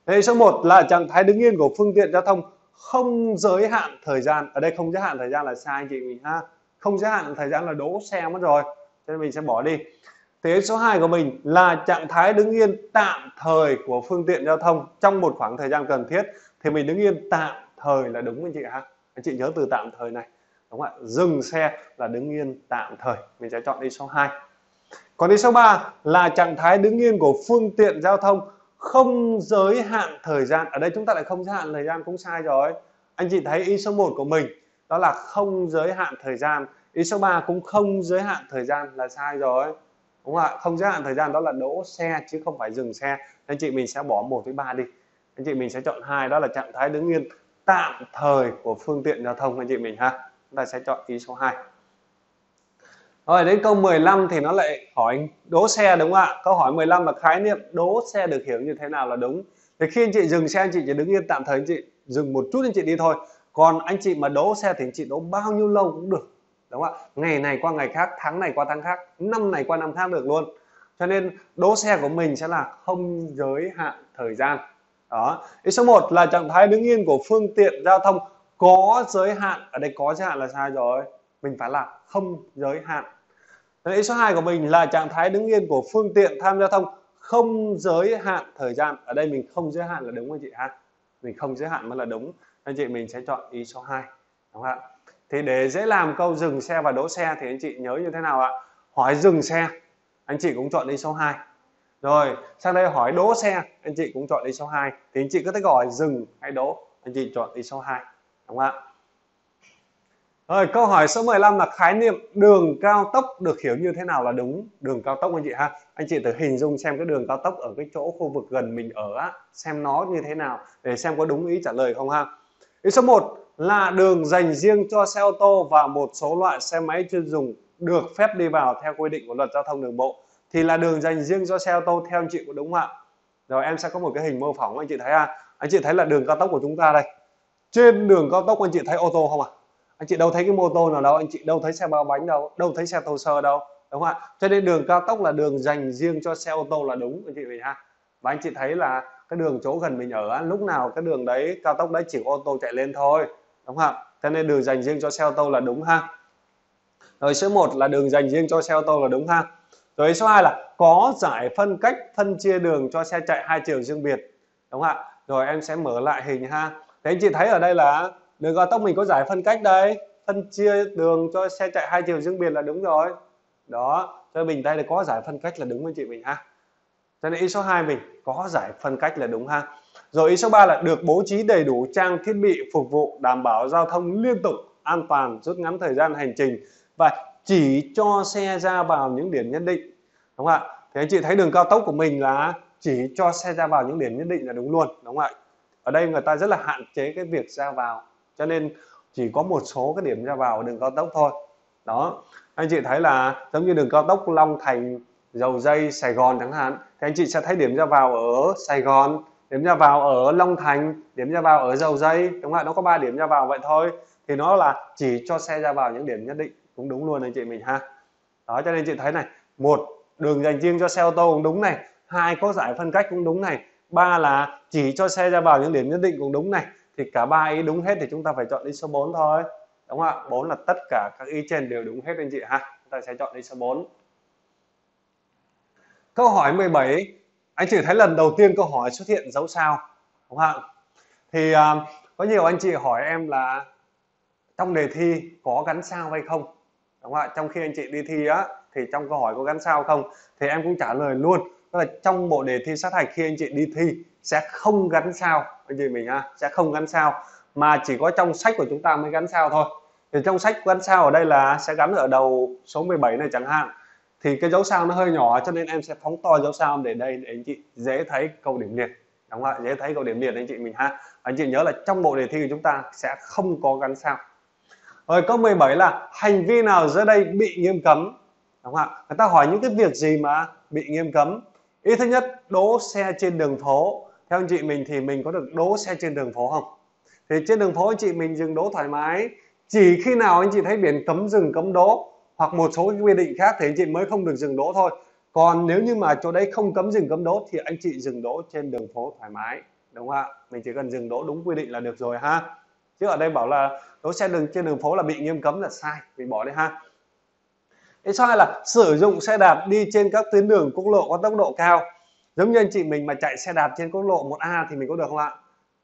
Đây số một là trạng thái đứng yên của phương tiện giao thông không giới hạn thời gian. Ở đây không giới hạn thời gian là sai anh chị mình ha. Không giới hạn thời gian là đỗ xe mất rồi. Cho nên mình sẽ bỏ đi. Thế số hai của mình là trạng thái đứng yên tạm thời của phương tiện giao thông trong một khoảng thời gian cần thiết, thì mình đứng yên tạm thời là đúng anh chị ha. Anh chị nhớ từ tạm thời này, đúng không ạ? Dừng xe là đứng yên tạm thời. Mình sẽ chọn đi số hai. Còn đi số ba là trạng thái đứng yên của phương tiện giao thông không giới hạn thời gian. Ở đây chúng ta lại không giới hạn thời gian cũng sai rồi. Anh chị thấy ý số một của mình đó là không giới hạn thời gian, ý số ba cũng không giới hạn thời gian là sai rồi, đúng không ạ? Không giới hạn thời gian đó là đỗ xe chứ không phải dừng xe. Anh chị mình sẽ bỏ một với ba đi. Anh chị mình sẽ chọn hai, đó là trạng thái đứng yên tạm thời của phương tiện giao thông anh chị mình ha. Chúng ta sẽ chọn ý số hai. Rồi đến câu mười lăm thì nó lại hỏi đỗ xe đúng không ạ? Câu hỏi mười lăm là khái niệm đỗ xe được hiểu như thế nào là đúng. Thì khi anh chị dừng xe, anh chị chỉ đứng yên tạm thời, anh chị dừng một chút anh chị đi thôi. Còn anh chị mà đỗ xe thì anh chị đỗ bao nhiêu lâu cũng được. Đúng không ạ? Ngày này qua ngày khác, tháng này qua tháng khác, năm này qua năm khác được luôn. Cho nên đỗ xe của mình sẽ là không giới hạn thời gian. Đó. Ý số một là trạng thái đứng yên của phương tiện giao thông có giới hạn. Ở đây có giới hạn là sai rồi. Mình phải là không giới hạn. Ý số hai của mình là trạng thái đứng yên của phương tiện tham gia giao thông không giới hạn thời gian. Ở đây mình không giới hạn là đúng anh chị ha. Mình không giới hạn mới là đúng. Anh chị mình sẽ chọn ý số hai. Đúng không ạ? Thì để dễ làm câu dừng xe và đỗ xe thì anh chị nhớ như thế nào ạ? Hỏi dừng xe, anh chị cũng chọn ý số hai. Rồi, sang đây hỏi đỗ xe, anh chị cũng chọn ý số hai. Thì anh chị cứ thích hỏi dừng hay đỗ, anh chị chọn ý số hai. Đúng không ạ? Rồi, câu hỏi số mười lăm là khái niệm đường cao tốc được hiểu như thế nào là đúng. Đường cao tốc anh chị ha. Anh chị thử hình dung xem cái đường cao tốc ở cái chỗ khu vực gần mình ở á, xem nó như thế nào để xem có đúng ý trả lời không ha. Ý số một là đường dành riêng cho xe ô tô và một số loại xe máy chuyên dùng được phép đi vào theo quy định của luật giao thông đường bộ. Thì là đường dành riêng cho xe ô tô theo anh chị có đúng không ạ? Rồi em sẽ có một cái hình mô phỏng anh chị thấy ha. Anh chị thấy là đường cao tốc của chúng ta đây. Trên đường cao tốc anh chị thấy ô tô không ạ? À? Anh chị đâu thấy cái mô tô nào đâu, anh chị đâu thấy xe ba bánh đâu, đâu thấy xe thô sơ đâu, đúng không ạ? Cho nên đường cao tốc là đường dành riêng cho xe ô tô là đúng anh chị mình ha. Và anh chị thấy là cái đường chỗ gần mình ở lúc nào cái đường đấy cao tốc đấy chỉ ô tô chạy lên thôi, đúng không ạ? Cho nên đường dành riêng cho xe ô tô là đúng ha. Rồi số một là đường dành riêng cho xe ô tô là đúng ha. Rồi số hai là có giải phân cách phân chia đường cho xe chạy hai chiều riêng biệt, đúng không ạ? Rồi em sẽ mở lại hình ha. Thế anh chị thấy ở đây là đường cao tốc mình có giải phân cách đây, phân chia đường cho xe chạy hai chiều riêng biệt là đúng rồi. Đó, cho mình đây là có giải phân cách là đúng anh chị mình ha. Cho nên ý số hai mình có giải phân cách là đúng ha. Rồi ý số ba là được bố trí đầy đủ trang thiết bị phục vụ đảm bảo giao thông liên tục, an toàn, rút ngắn thời gian hành trình và chỉ cho xe ra vào những điểm nhất định. Đúng không ạ? Thì anh chị thấy đường cao tốc của mình là chỉ cho xe ra vào những điểm nhất định là đúng luôn, đúng không ạ? Ở đây người ta rất là hạn chế cái việc ra vào. Cho nên chỉ có một số cái điểm ra vào đường cao tốc thôi. Đó, anh chị thấy là giống như đường cao tốc Long Thành, Dầu Giây, Sài Gòn chẳng hạn. Thì anh chị sẽ thấy điểm ra vào ở Sài Gòn, điểm ra vào ở Long Thành, điểm ra vào ở Dầu Giây. Đúng không ạ? Nó có ba điểm ra vào vậy thôi. Thì nó là chỉ cho xe ra vào những điểm nhất định. Cũng đúng luôn anh chị mình ha. Đó, cho nên chị thấy này. Một, đường dành riêng cho xe ô tô cũng đúng này. Hai, có giải phân cách cũng đúng này. Ba là chỉ cho xe ra vào những điểm nhất định cũng đúng này. Thì cả ba ý đúng hết thì chúng ta phải chọn ý số bốn thôi. Đúng không ạ? bốn là tất cả các ý trên đều đúng hết anh chị ha. Chúng ta sẽ chọn ý số bốn. Câu hỏi mười bảy. Anh chị thấy lần đầu tiên câu hỏi xuất hiện dấu sao. Đúng không ạ? Thì uh, có nhiều anh chị hỏi em là trong đề thi có gắn sao hay không? Đúng không ạ? Trong khi anh chị đi thi á, thì trong câu hỏi có gắn sao không? Thì em cũng trả lời luôn. Tức là trong bộ đề thi sát hạch khi anh chị đi thi sẽ không gắn sao anh chị mình ha, sẽ không gắn sao mà chỉ có trong sách của chúng ta mới gắn sao thôi. Thì trong sách gắn sao ở đây là sẽ gắn ở đầu số mười bảy này chẳng hạn, thì cái dấu sao nó hơi nhỏ cho nên em sẽ phóng to dấu sao để đây để anh chị dễ thấy câu điểm liệt, đúng không ạ? Dễ thấy câu điểm liệt anh chị mình ha. Anh chị nhớ là trong bộ đề thi của chúng ta sẽ không có gắn sao. Rồi câu mười bảy là hành vi nào dưới đây bị nghiêm cấm, đúng không ạ? Người ta hỏi những cái việc gì mà bị nghiêm cấm. Ý thứ nhất, đỗ xe trên đường phố. Theo anh chị mình thì mình có được đỗ xe trên đường phố không? Thì trên đường phố anh chị mình dừng đỗ thoải mái. Chỉ khi nào anh chị thấy biển cấm dừng cấm đỗ hoặc một số quy định khác thì anh chị mới không được dừng đỗ thôi. Còn nếu như mà chỗ đấy không cấm dừng cấm đỗ thì anh chị dừng đỗ trên đường phố thoải mái, đúng không ạ? Mình chỉ cần dừng đỗ đúng quy định là được rồi ha. Chứ ở đây bảo là đỗ xe đường trên đường phố là bị nghiêm cấm là sai, mình bỏ đi ha. Ý số hai là sử dụng xe đạp đi trên các tuyến đường quốc lộ có tốc độ cao. Giống như anh chị mình mà chạy xe đạp trên quốc lộ một A thì mình có được không ạ?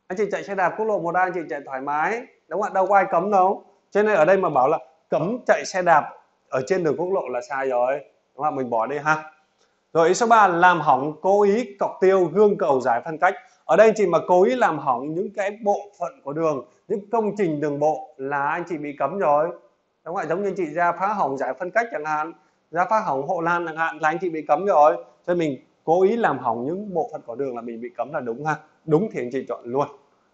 Anh chị chạy xe đạp quốc lộ một A anh chị chạy thoải mái, đúng không ạ? Đâu có ai cấm đâu. Cho nên ở đây mà bảo là cấm chạy xe đạp ở trên đường quốc lộ là sai rồi, đúng không ạ? Mình bỏ đi ha. Rồi ý số ba là làm hỏng cố ý cọc tiêu, gương cầu, giải phân cách. Ở đây anh chị mà cố ý làm hỏng những cái bộ phận của đường, những công trình đường bộ là anh chị bị cấm rồi. Đúng không ạ? Giống như anh chị ra phá hỏng giải phân cách chẳng hạn, ra phá hỏng hộ lan chẳng hạn là anh chị bị cấm rồi. Cho nên mình cố ý làm hỏng những bộ phận của đường là mình bị cấm là đúng ha. Đúng thì anh chị chọn luôn,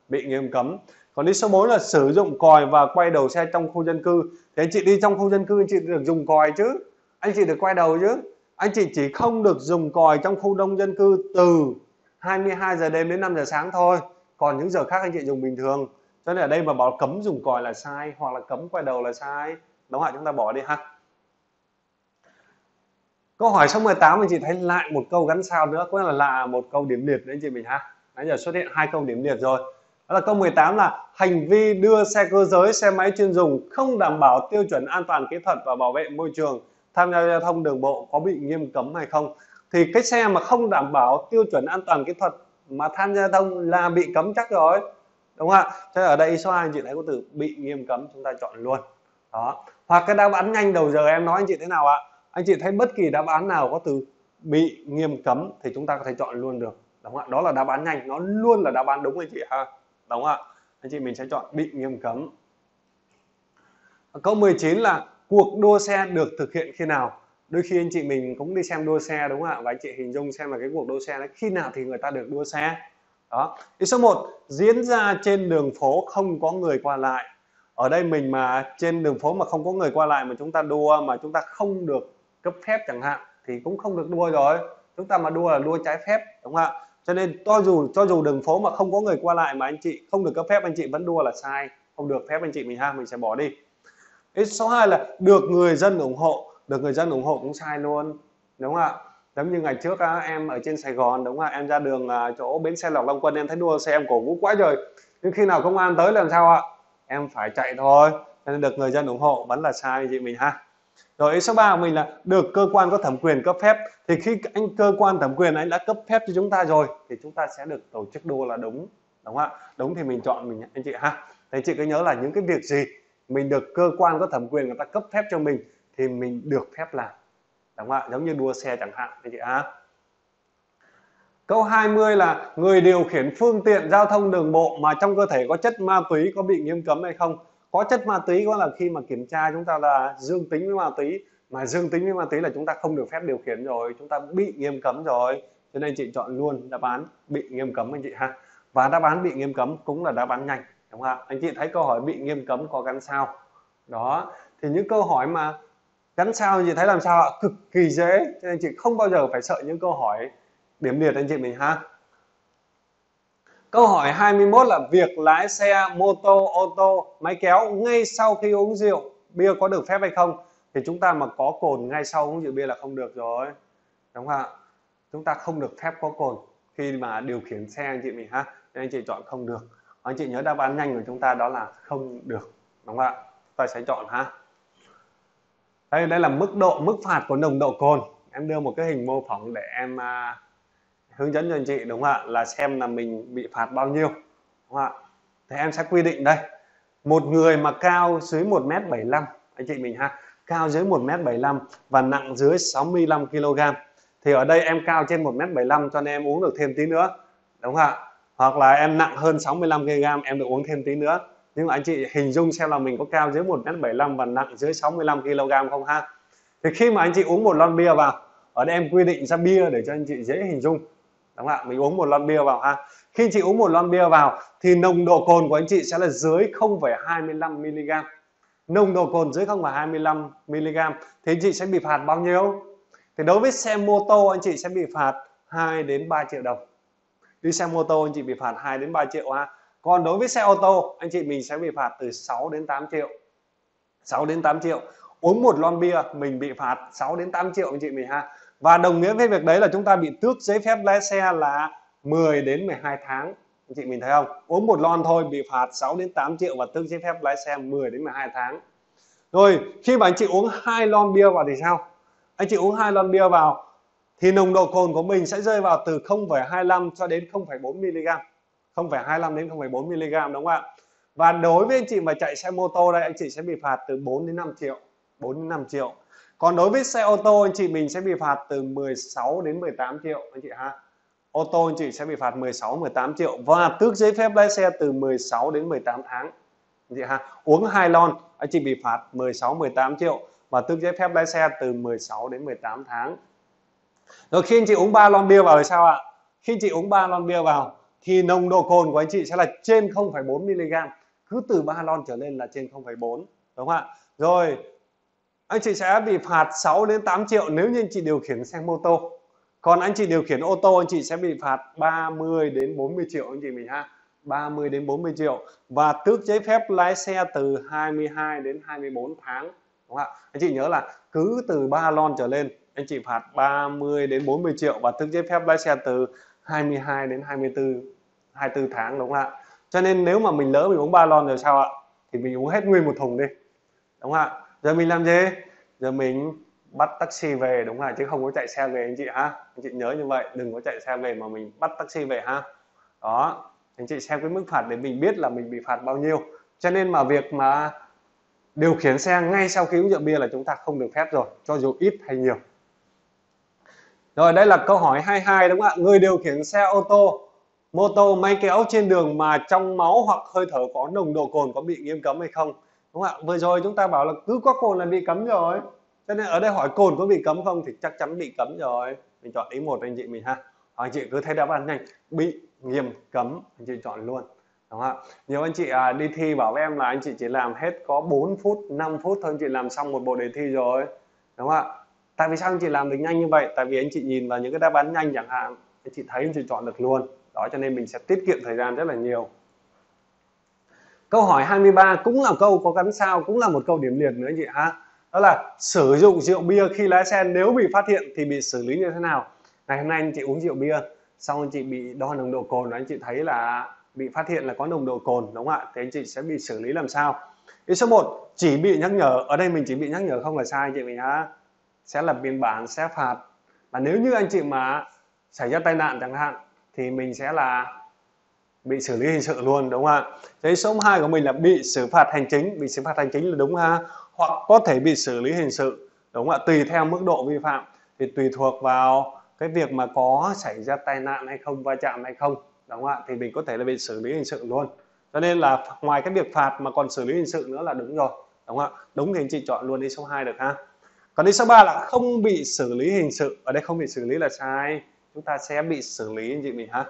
bị nghiêm cấm. Còn lý số bốn là sử dụng còi và quay đầu xe trong khu dân cư. Thế anh chị đi trong khu dân cư anh chị được dùng còi chứ, anh chị được quay đầu chứ. Anh chị chỉ không được dùng còi trong khu đông dân cư từ hai mươi hai giờ đêm đến năm giờ sáng thôi. Còn những giờ khác anh chị dùng bình thường. Cho nên ở đây mà bảo cấm dùng còi là sai, hoặc là cấm quay đầu là sai. Đúng không ạ? Chúng ta bỏ đi ha. Câu hỏi số mười tám anh chị thấy lại một câu gắn sao nữa, có nghĩa là là một câu điểm liệt đấy anh chị mình ha. Nãy giờ xuất hiện hai câu điểm liệt rồi. Đó là câu mười tám là hành vi đưa xe cơ giới, xe máy chuyên dùng không đảm bảo tiêu chuẩn an toàn kỹ thuật và bảo vệ môi trường tham gia giao thông đường bộ có bị nghiêm cấm hay không? Thì cái xe mà không đảm bảo tiêu chuẩn an toàn kỹ thuật mà tham gia giao thông là bị cấm chắc rồi, đúng không ạ? Thế ở đây số hai anh chị thấy có từ bị nghiêm cấm, chúng ta chọn luôn. Đó. Hoặc cái đáp án nhanh đầu giờ em nói anh chị thế nào ạ? Anh chị thấy bất kỳ đáp án nào có từ bị nghiêm cấm thì chúng ta có thể chọn luôn được, đúng không ạ? Đó là đáp án nhanh, nó luôn là đáp án đúng anh chị ha, đúng không ạ? Anh chị mình sẽ chọn bị nghiêm cấm. Câu mười chín là cuộc đua xe được thực hiện khi nào? Đôi khi anh chị mình cũng đi xem đua xe, đúng không ạ? Và anh chị hình dung xem là cái cuộc đua xe đấy khi nào thì người ta được đua xe. Đó. Ý số một, diễn ra trên đường phố không có người qua lại. Ở đây mình mà trên đường phố mà không có người qua lại mà chúng ta đua mà chúng ta không được cấp phép chẳng hạn thì cũng không được đua rồi. Chúng ta mà đua là đua trái phép, đúng không ạ? Cho nên cho dù cho dù đường phố mà không có người qua lại mà anh chị không được cấp phép, anh chị vẫn đua là sai, không được phép anh chị mình ha, mình sẽ bỏ đi. Ý số hai là được người dân ủng hộ. Được người dân ủng hộ cũng sai luôn, đúng không ạ? Giống như ngày trước em ở trên Sài Gòn, đúng không ạ? Em ra đường chỗ bến xe Lọc Long Quân, em thấy đua xe em cổ vũ quá trời, nhưng khi nào công an tới làm sao ạ? Em phải chạy thôi. Nên được người dân ủng hộ vẫn là sai chị mình ha. Rồi ý số ba của mình là được cơ quan có thẩm quyền cấp phép. Thì khi anh cơ quan thẩm quyền anh đã cấp phép cho chúng ta rồi thì chúng ta sẽ được tổ chức đua là đúng, đúng không ạ? Đúng thì mình chọn mình anh chị ha. Thì chị cứ nhớ là những cái việc gì mình được cơ quan có thẩm quyền người ta cấp phép cho mình thì mình được phép làm, đúng không ạ? Giống như đua xe chẳng hạn anh chị ha. Câu hai mươi là người điều khiển phương tiện giao thông đường bộ mà trong cơ thể có chất ma túy có bị nghiêm cấm hay không? Có chất ma túy có là khi mà kiểm tra chúng ta là dương tính với ma túy, mà dương tính với ma túy là chúng ta không được phép điều khiển rồi, chúng ta bị nghiêm cấm rồi. Cho nên chị chọn luôn đáp án bị nghiêm cấm anh chị ha. Và đáp án bị nghiêm cấm cũng là đáp án nhanh, đúng không ạ? Anh chị thấy câu hỏi bị nghiêm cấm có gắn sao. Đó, thì những câu hỏi mà gắn sao anh chị thấy làm sao ạ? Cực kỳ dễ, cho nên chị không bao giờ phải sợ những câu hỏi điểm liệt anh chị mình ha. Câu hỏi hai mươi mốt là việc lái xe mô tô, ô tô, máy kéo ngay sau khi uống rượu bia có được phép hay không? Thì chúng ta mà có cồn ngay sau uống rượu bia là không được rồi, đúng không ạ? Chúng ta không được phép có cồn khi mà điều khiển xe anh chị mình ha. Nên anh chị chọn không được. Anh chị nhớ đáp án nhanh của chúng ta đó là không được, đúng không ạ? Ta sẽ chọn ha. Đây, đây là mức độ mức phạt của nồng độ cồn. Em đưa một cái hình mô phỏng để em à, hướng dẫn cho anh chị, đúng không ạ? Là xem là mình bị phạt bao nhiêu, đúng không ạ? Thì em sẽ quy định đây. Một người mà cao dưới một mét bảy mươi lăm anh chị mình ha, cao dưới một mét bảy mươi lăm và nặng dưới sáu mươi lăm ki lô gam. Thì ở đây em cao trên một mét bảy mươi lăm cho nên em uống được thêm tí nữa, đúng không ạ? Hoặc là em nặng hơn sáu mươi lăm ki lô gam em được uống thêm tí nữa. Nhưng mà anh chị hình dung xem là mình có cao dưới một mét bảy mươi lăm và nặng dưới sáu mươi lăm ki lô gam không ha? Thì khi mà anh chị uống một lon bia vào, ở đây em quy định ra bia để cho anh chị dễ hình dung, đúng không ạ? Mình uống một lon bia vào ha. Khi anh chị uống một lon bia vào thì nồng độ cồn của anh chị sẽ là dưới không phẩy hai mươi lăm mi-li-gam. Nồng độ cồn dưới không phẩy hai mươi lăm mi-li-gam thì anh chị sẽ bị phạt bao nhiêu? Thì đối với xe mô tô anh chị sẽ bị phạt hai đến ba triệu đồng. Đi xe mô tô anh chị bị phạt hai đến ba triệu ha. Còn đối với xe ô tô anh chị mình sẽ bị phạt từ sáu đến tám triệu. sáu đến tám triệu. Uống một lon bia mình bị phạt sáu đến tám triệu anh chị mình ha. Và đồng nghĩa với việc đấy là chúng ta bị tước giấy phép lái xe là mười đến mười hai tháng. Anh chị mình thấy không? Uống một lon thôi bị phạt sáu đến tám triệu và tước giấy phép lái xe mười đến mười hai tháng. Rồi, khi mà anh chị uống hai lon bia vào thì sao? Anh chị uống hai lon bia vào thì nồng độ cồn của mình sẽ rơi vào từ không phẩy hai mươi lăm cho đến không phẩy bốn mi-li-gam. không phẩy hai mươi lăm đến không phẩy bốn mi-li-gam, đúng không ạ? Và đối với anh chị mà chạy xe mô tô đây anh chị sẽ bị phạt từ bốn đến năm triệu. bốn đến năm triệu. Còn đối với xe ô tô anh chị mình sẽ bị phạt từ mười sáu đến mười tám triệu anh chị ha. Ô tô anh chị sẽ bị phạt mười sáu mười tám triệu và tước giấy phép lái xe từ mười sáu đến mười tám tháng. Anh chị ha, uống hai lon anh chị bị phạt mười sáu mười tám triệu và tước giấy phép lái xe từ mười sáu đến mười tám tháng. Rồi khi anh chị uống ba lon bia vào thì sao ạ? Khi anh chị uống ba lon bia vào thì nồng độ cồn của anh chị sẽ là trên không phẩy bốn mi-li-gam. cứ từ ba lon trở lên là trên không phẩy bốn, đúng không ạ? Rồi anh chị sẽ bị phạt sáu đến tám triệu nếu như anh chị điều khiển xe mô tô. Còn anh chị điều khiển ô tô, anh chị sẽ bị phạt ba mươi đến bốn mươi triệu anh chị mình ha. ba mươi đến bốn mươi triệu và tước giấy phép lái xe từ hai mươi hai đến hai mươi bốn tháng, đúng không ạ? Anh chị nhớ là cứ từ ba lon trở lên anh chị phạt ba mươi đến bốn mươi triệu và tước giấy phép lái xe từ hai mươi hai đến hai mươi tư tháng, đúng không ạ? Cho nên nếu mà mình lỡ mình uống ba lon rồi sao ạ? Thì mình uống hết nguyên một thùng đi, đúng không ạ? Giờ mình làm gì? Giờ mình bắt taxi về, đúng không? Chứ không có chạy xe về anh chị ha. Anh chị nhớ như vậy, đừng có chạy xe về mà mình bắt taxi về ha. Đó, anh chị xem cái mức phạt để mình biết là mình bị phạt bao nhiêu. Cho nên mà việc mà điều khiển xe ngay sau khi uống rượu bia là chúng ta không được phép rồi, cho dù ít hay nhiều. Rồi, đây là câu hỏi hai mươi hai, đúng không ạ? Người điều khiển xe ô tô, mô tô, máy kéo trên đường mà trong máu hoặc hơi thở có nồng độ cồn có bị nghiêm cấm hay không? Đúng không ạ? Vừa rồi chúng ta bảo là cứ có cồn là bị cấm rồi. Cho nên ở đây hỏi cồn có bị cấm không thì chắc chắn bị cấm rồi. Mình chọn ý một anh chị mình ha. Anh chị cứ thấy đáp án nhanh, bị nghiêm cấm, anh chị chọn luôn. Đúng không ạ? Nhiều anh chị à, đi thi bảo với em là anh chị chỉ làm hết có bốn phút, năm phút thôi, anh chị làm xong một bộ đề thi rồi. Đúng không ạ? Tại vì sao anh chị làm được nhanh như vậy? Tại vì anh chị nhìn vào những cái đáp án nhanh chẳng hạn, anh chị thấy anh chị chọn được luôn. Đó, cho nên mình sẽ tiết kiệm thời gian rất là nhiều. Câu hỏi hai mươi ba cũng là câu có gắn sao, cũng là một câu điểm liệt nữa anh chị ha. Đó là sử dụng rượu bia khi lái xe nếu bị phát hiện thì bị xử lý như thế nào? Ngày hôm nay anh chị uống rượu bia, xong anh chị bị đo nồng độ cồn, anh chị thấy là bị phát hiện là có nồng độ cồn, đúng không ạ? Thì anh chị sẽ bị xử lý làm sao? Ý số một, chỉ bị nhắc nhở. Ở đây mình chỉ bị nhắc nhở không là sai anh chị mình ha. Sẽ lập biên bản, sẽ phạt. Và nếu như anh chị mà xảy ra tai nạn chẳng hạn thì mình sẽ là bị xử lý hình sự luôn, đúng không ạ? Thế số hai của mình là bị xử phạt hành chính, bị xử phạt hành chính là đúng ha, hoặc có thể bị xử lý hình sự, đúng không ạ? Tùy theo mức độ vi phạm thì tùy thuộc vào cái việc mà có xảy ra tai nạn hay không, va chạm hay không, đúng không ạ? Thì mình có thể là bị xử lý hình sự luôn. Cho nên là ngoài cái việc phạt mà còn xử lý hình sự nữa là đúng rồi, đúng không ạ? Đúng thì anh chị chọn luôn đi số hai được ha. Còn đi số ba là không bị xử lý hình sự. Ở đây không bị xử lý là sai, chúng ta sẽ bị xử lý anh chị mình ha.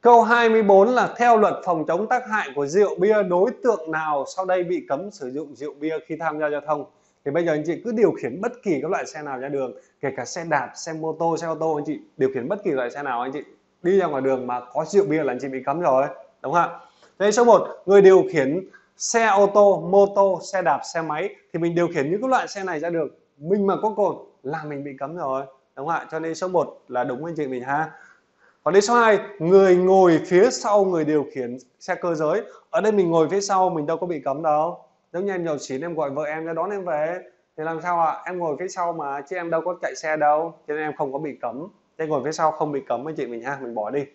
Câu hai mươi bốn là theo luật phòng chống tác hại của rượu bia, đối tượng nào sau đây bị cấm sử dụng rượu bia khi tham gia giao thông? Thì bây giờ anh chị cứ điều khiển bất kỳ các loại xe nào ra đường, kể cả xe đạp, xe mô tô, xe ô tô, anh chị điều khiển bất kỳ loại xe nào anh chị đi ra ngoài đường mà có rượu bia là anh chị bị cấm rồi, đúng không ạ? Đây số một, người điều khiển xe ô tô, mô tô, xe đạp, xe máy thì mình điều khiển những cái loại xe này ra đường, mình mà có cồn là mình bị cấm rồi, đúng không ạ? Cho nên số một là đúng anh chị mình ha. Còn đến số hai, người ngồi phía sau người điều khiển xe cơ giới. Ở đây mình ngồi phía sau mình đâu có bị cấm đâu. Nếu như em nhậu xỉn em gọi vợ em ra đón em về thì làm sao ạ? À? Em ngồi phía sau mà, chứ em đâu có chạy xe đâu, cho nên em không có bị cấm. Đây ngồi phía sau không bị cấm anh chị mình ha, mình bỏ đi.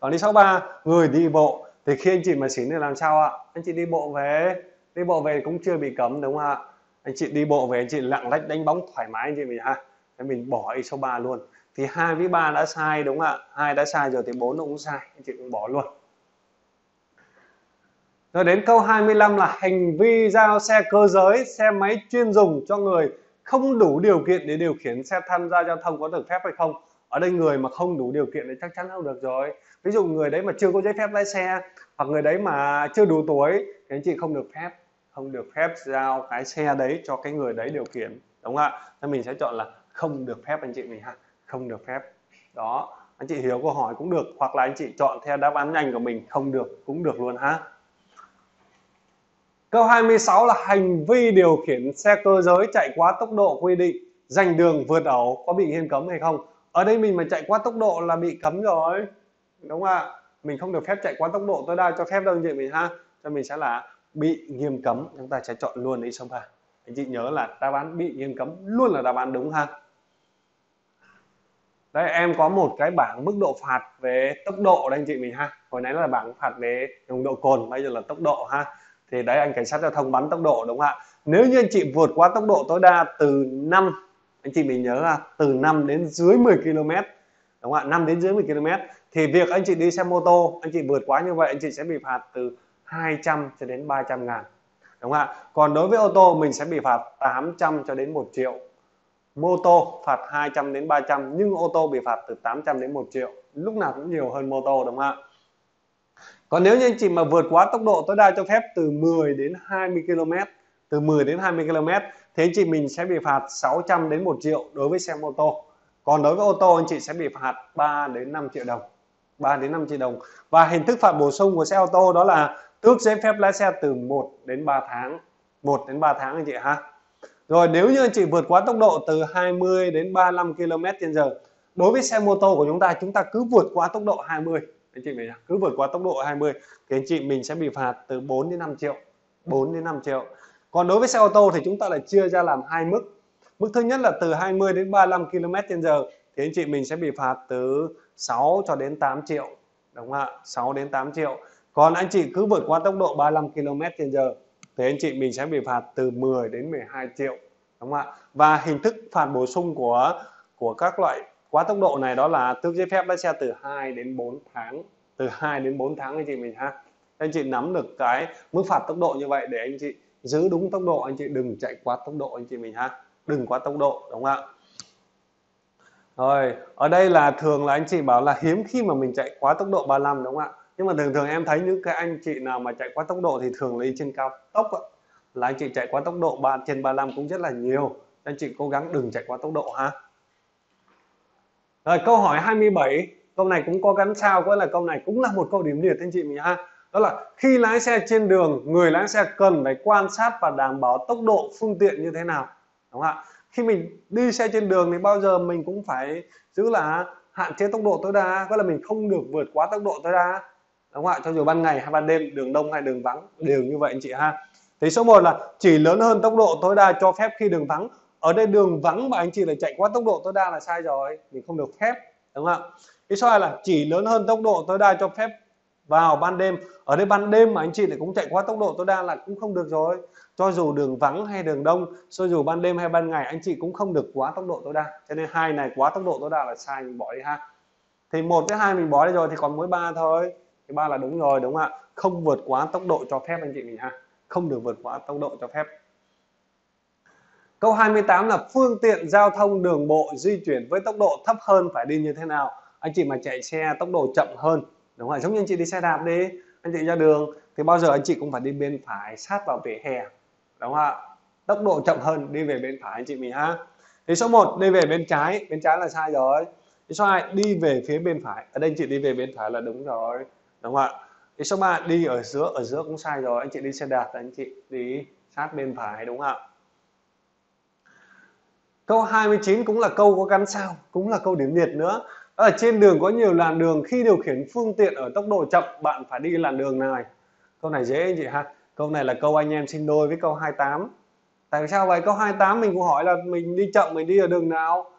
Còn đến số ba, người đi bộ thì khi anh chị mà xỉn thì làm sao ạ? À? Anh chị đi bộ về, đi bộ về cũng chưa bị cấm, đúng không ạ? Anh chị đi bộ về anh chị lạng lách đánh bóng thoải mái anh chị mình ha. Thế mình bỏ ý số ba luôn. Thì hai với ba đã sai, đúng không ạ? Hai đã sai rồi thì bốn cũng sai, anh chị cũng bỏ luôn. Rồi đến câu hai mươi lăm là hành vi giao xe cơ giới, xe máy chuyên dùng cho người không đủ điều kiện để điều khiển xe tham gia giao thông có được phép hay không? Ở đây người mà không đủ điều kiện thì chắc chắn không được rồi. Ví dụ người đấy mà chưa có giấy phép lái xe, hoặc người đấy mà chưa đủ tuổi thì anh chị không được phép, không được phép giao cái xe đấy cho cái người đấy điều khiển, đúng không ạ? Nên mình sẽ chọn là không được phép anh chị mình ha. Không được phép. Đó, anh chị hiểu câu hỏi cũng được, hoặc là anh chị chọn theo đáp án nhanh của mình, không được cũng được luôn ha. Câu hai mươi sáu là hành vi điều khiển xe cơ giới chạy quá tốc độ quy định, giành đường, vượt ẩu có bị nghiêm cấm hay không? Ở đây mình mà chạy quá tốc độ là bị cấm rồi, đúng không ạ? Mình không được phép chạy quá tốc độ tối đa cho phép đâu anh chị mình ha. Cho mình sẽ là bị nghiêm cấm, chúng ta sẽ chọn luôn đi xong ha. Anh chị nhớ là đáp án bị nghiêm cấm luôn là đáp án đúng ha. Đây, em có một cái bảng mức độ phạt về tốc độ đây anh chị mình ha. Hồi nãy là bảng phạt về nồng độ cồn, bây giờ là tốc độ ha. Thì đấy, anh cảnh sát giao thông bắn tốc độ, đúng không ạ? Nếu như anh chị vượt quá tốc độ tối đa từ năm, anh chị mình nhớ là từ năm đến dưới mười ki lô mét, đúng không ạ? năm đến dưới mười ki lô mét thì việc anh chị đi xe mô tô, anh chị vượt quá như vậy anh chị sẽ bị phạt từ hai trăm cho đến ba trăm ngàn, đúng không ạ? Còn đối với ô tô mình sẽ bị phạt tám trăm cho đến một triệu. Mô tô phạt hai trăm đến ba trăm, nhưng ô tô bị phạt từ tám trăm đến một triệu, lúc nào cũng nhiều hơn mô tô, đúng không ạ? Còn nếu như anh chị mà vượt quá tốc độ tối đa cho phép từ mười đến hai mươi ki lô mét, từ mười đến hai mươi ki lô mét thì anh chị mình sẽ bị phạt sáu trăm đến một triệu đối với xe mô tô. Còn đối với ô tô anh chị sẽ bị phạt ba đến năm triệu đồng. ba đến năm triệu đồng. Và hình thức phạt bổ sung của xe ô tô đó là tước giấy phép lái xe từ một đến ba tháng. một đến ba tháng anh chị ha. Rồi nếu như anh chị vượt quá tốc độ từ hai mươi đến ba mươi lăm ki lô mét trên giờ. Đối với xe mô tô của chúng ta, chúng ta cứ vượt quá tốc độ hai mươi. Anh chị mình cứ vượt quá tốc độ hai mươi thì anh chị mình sẽ bị phạt từ bốn đến năm triệu. bốn đến năm triệu. Còn đối với xe ô tô thì chúng ta lại chia ra làm hai mức. Mức thứ nhất là từ hai mươi đến ba mươi lăm ki lô mét trên giờ thì anh chị mình sẽ bị phạt từ sáu cho đến tám triệu. Đúng không ạ? sáu đến tám triệu. Còn anh chị cứ vượt qua tốc độ ba mươi lăm ki lô mét trên giờ thì anh chị mình sẽ bị phạt từ mười đến mười hai triệu. Đúng không ạ? Và hình thức phạt bổ sung của của các loại quá tốc độ này đó là tước giấy phép lái xe từ hai đến bốn tháng. Từ hai đến bốn tháng anh chị mình ha. Anh chị nắm được cái mức phạt tốc độ như vậy để anh chị giữ đúng tốc độ, anh chị đừng chạy quá tốc độ anh chị mình ha. Đừng quá tốc độ, đúng không ạ? Rồi, ở đây là thường là anh chị bảo là hiếm khi mà mình chạy quá tốc độ ba mươi lăm, đúng không ạ? Nhưng mà thường thường em thấy những cái anh chị nào mà chạy quá tốc độ thì thường là trên cao tốc ạ. Là anh chị chạy quá tốc độ trên ba mươi lăm cũng rất là nhiều. Anh chị cố gắng đừng chạy quá tốc độ ha. Rồi, câu hỏi hai mươi bảy. Câu này cũng có gắn sao, có là câu này cũng là một câu điểm liệt anh chị mình ha. Đó là khi lái xe trên đường, người lái xe cần phải quan sát và đảm bảo tốc độ phương tiện như thế nào. Đúng không ạ? Khi mình đi xe trên đường thì bao giờ mình cũng phải giữ là hạn chế tốc độ tối đa, tức là mình không được vượt quá tốc độ tối đa. Đúng không ạ? Cho dù ban ngày hay ban đêm, đường đông hay đường vắng đều như vậy anh chị ha. Thì số một là chỉ lớn hơn tốc độ tối đa cho phép khi đường vắng. Ở đây đường vắng mà anh chị lại chạy quá tốc độ tối đa là sai rồi, mình không được phép, đúng không ạ? Cái số hai là chỉ lớn hơn tốc độ tối đa cho phép vào ban đêm. Ở đây ban đêm mà anh chị lại cũng chạy quá tốc độ tối đa là cũng không được rồi. Cho dù đường vắng hay đường đông, cho dù ban đêm hay ban ngày anh chị cũng không được quá tốc độ tối đa. Cho nên hai này quá tốc độ tối đa là sai, mình bỏ đi ha. Thì một với hai mình bỏ đi rồi thì còn mỗi ba thôi. Thì ba là đúng rồi, đúng không ạ? Không vượt quá tốc độ cho phép anh chị mình ha. Không được vượt quá tốc độ cho phép. Câu hai mươi tám là phương tiện giao thông đường bộ di chuyển với tốc độ thấp hơn phải đi như thế nào? Anh chị mà chạy xe tốc độ chậm hơn, đúng không? Giống như anh chị đi xe đạp đi, anh chị ra đường thì bao giờ anh chị cũng phải đi bên phải sát vào vỉa hè, đúng không ạ? Tốc độ chậm hơn đi về bên phải anh chị mình ha. Thì số một đi về bên trái, bên trái là sai rồi. Thì số hai đi về phía bên phải, ở đây anh chị đi về bên phải là đúng rồi, đúng không ạ? Thì số ba đi ở giữa, ở giữa cũng sai rồi. Anh chị đi xe đạp là anh chị đi sát bên phải, đúng không ạ? Câu hai mươi chín cũng là câu có gắn sao, cũng là câu điểm liệt nữa. Đó là trên đường có nhiều làn đường, khi điều khiển phương tiện ở tốc độ chậm bạn phải đi làn đường này. Câu này dễ anh chị ha. Câu này là câu anh em sinh đôi với câu hai mươi tám. Tại sao vậy? Câu hai mươi tám mình cũng hỏi là mình đi chậm mình đi ở đường nào?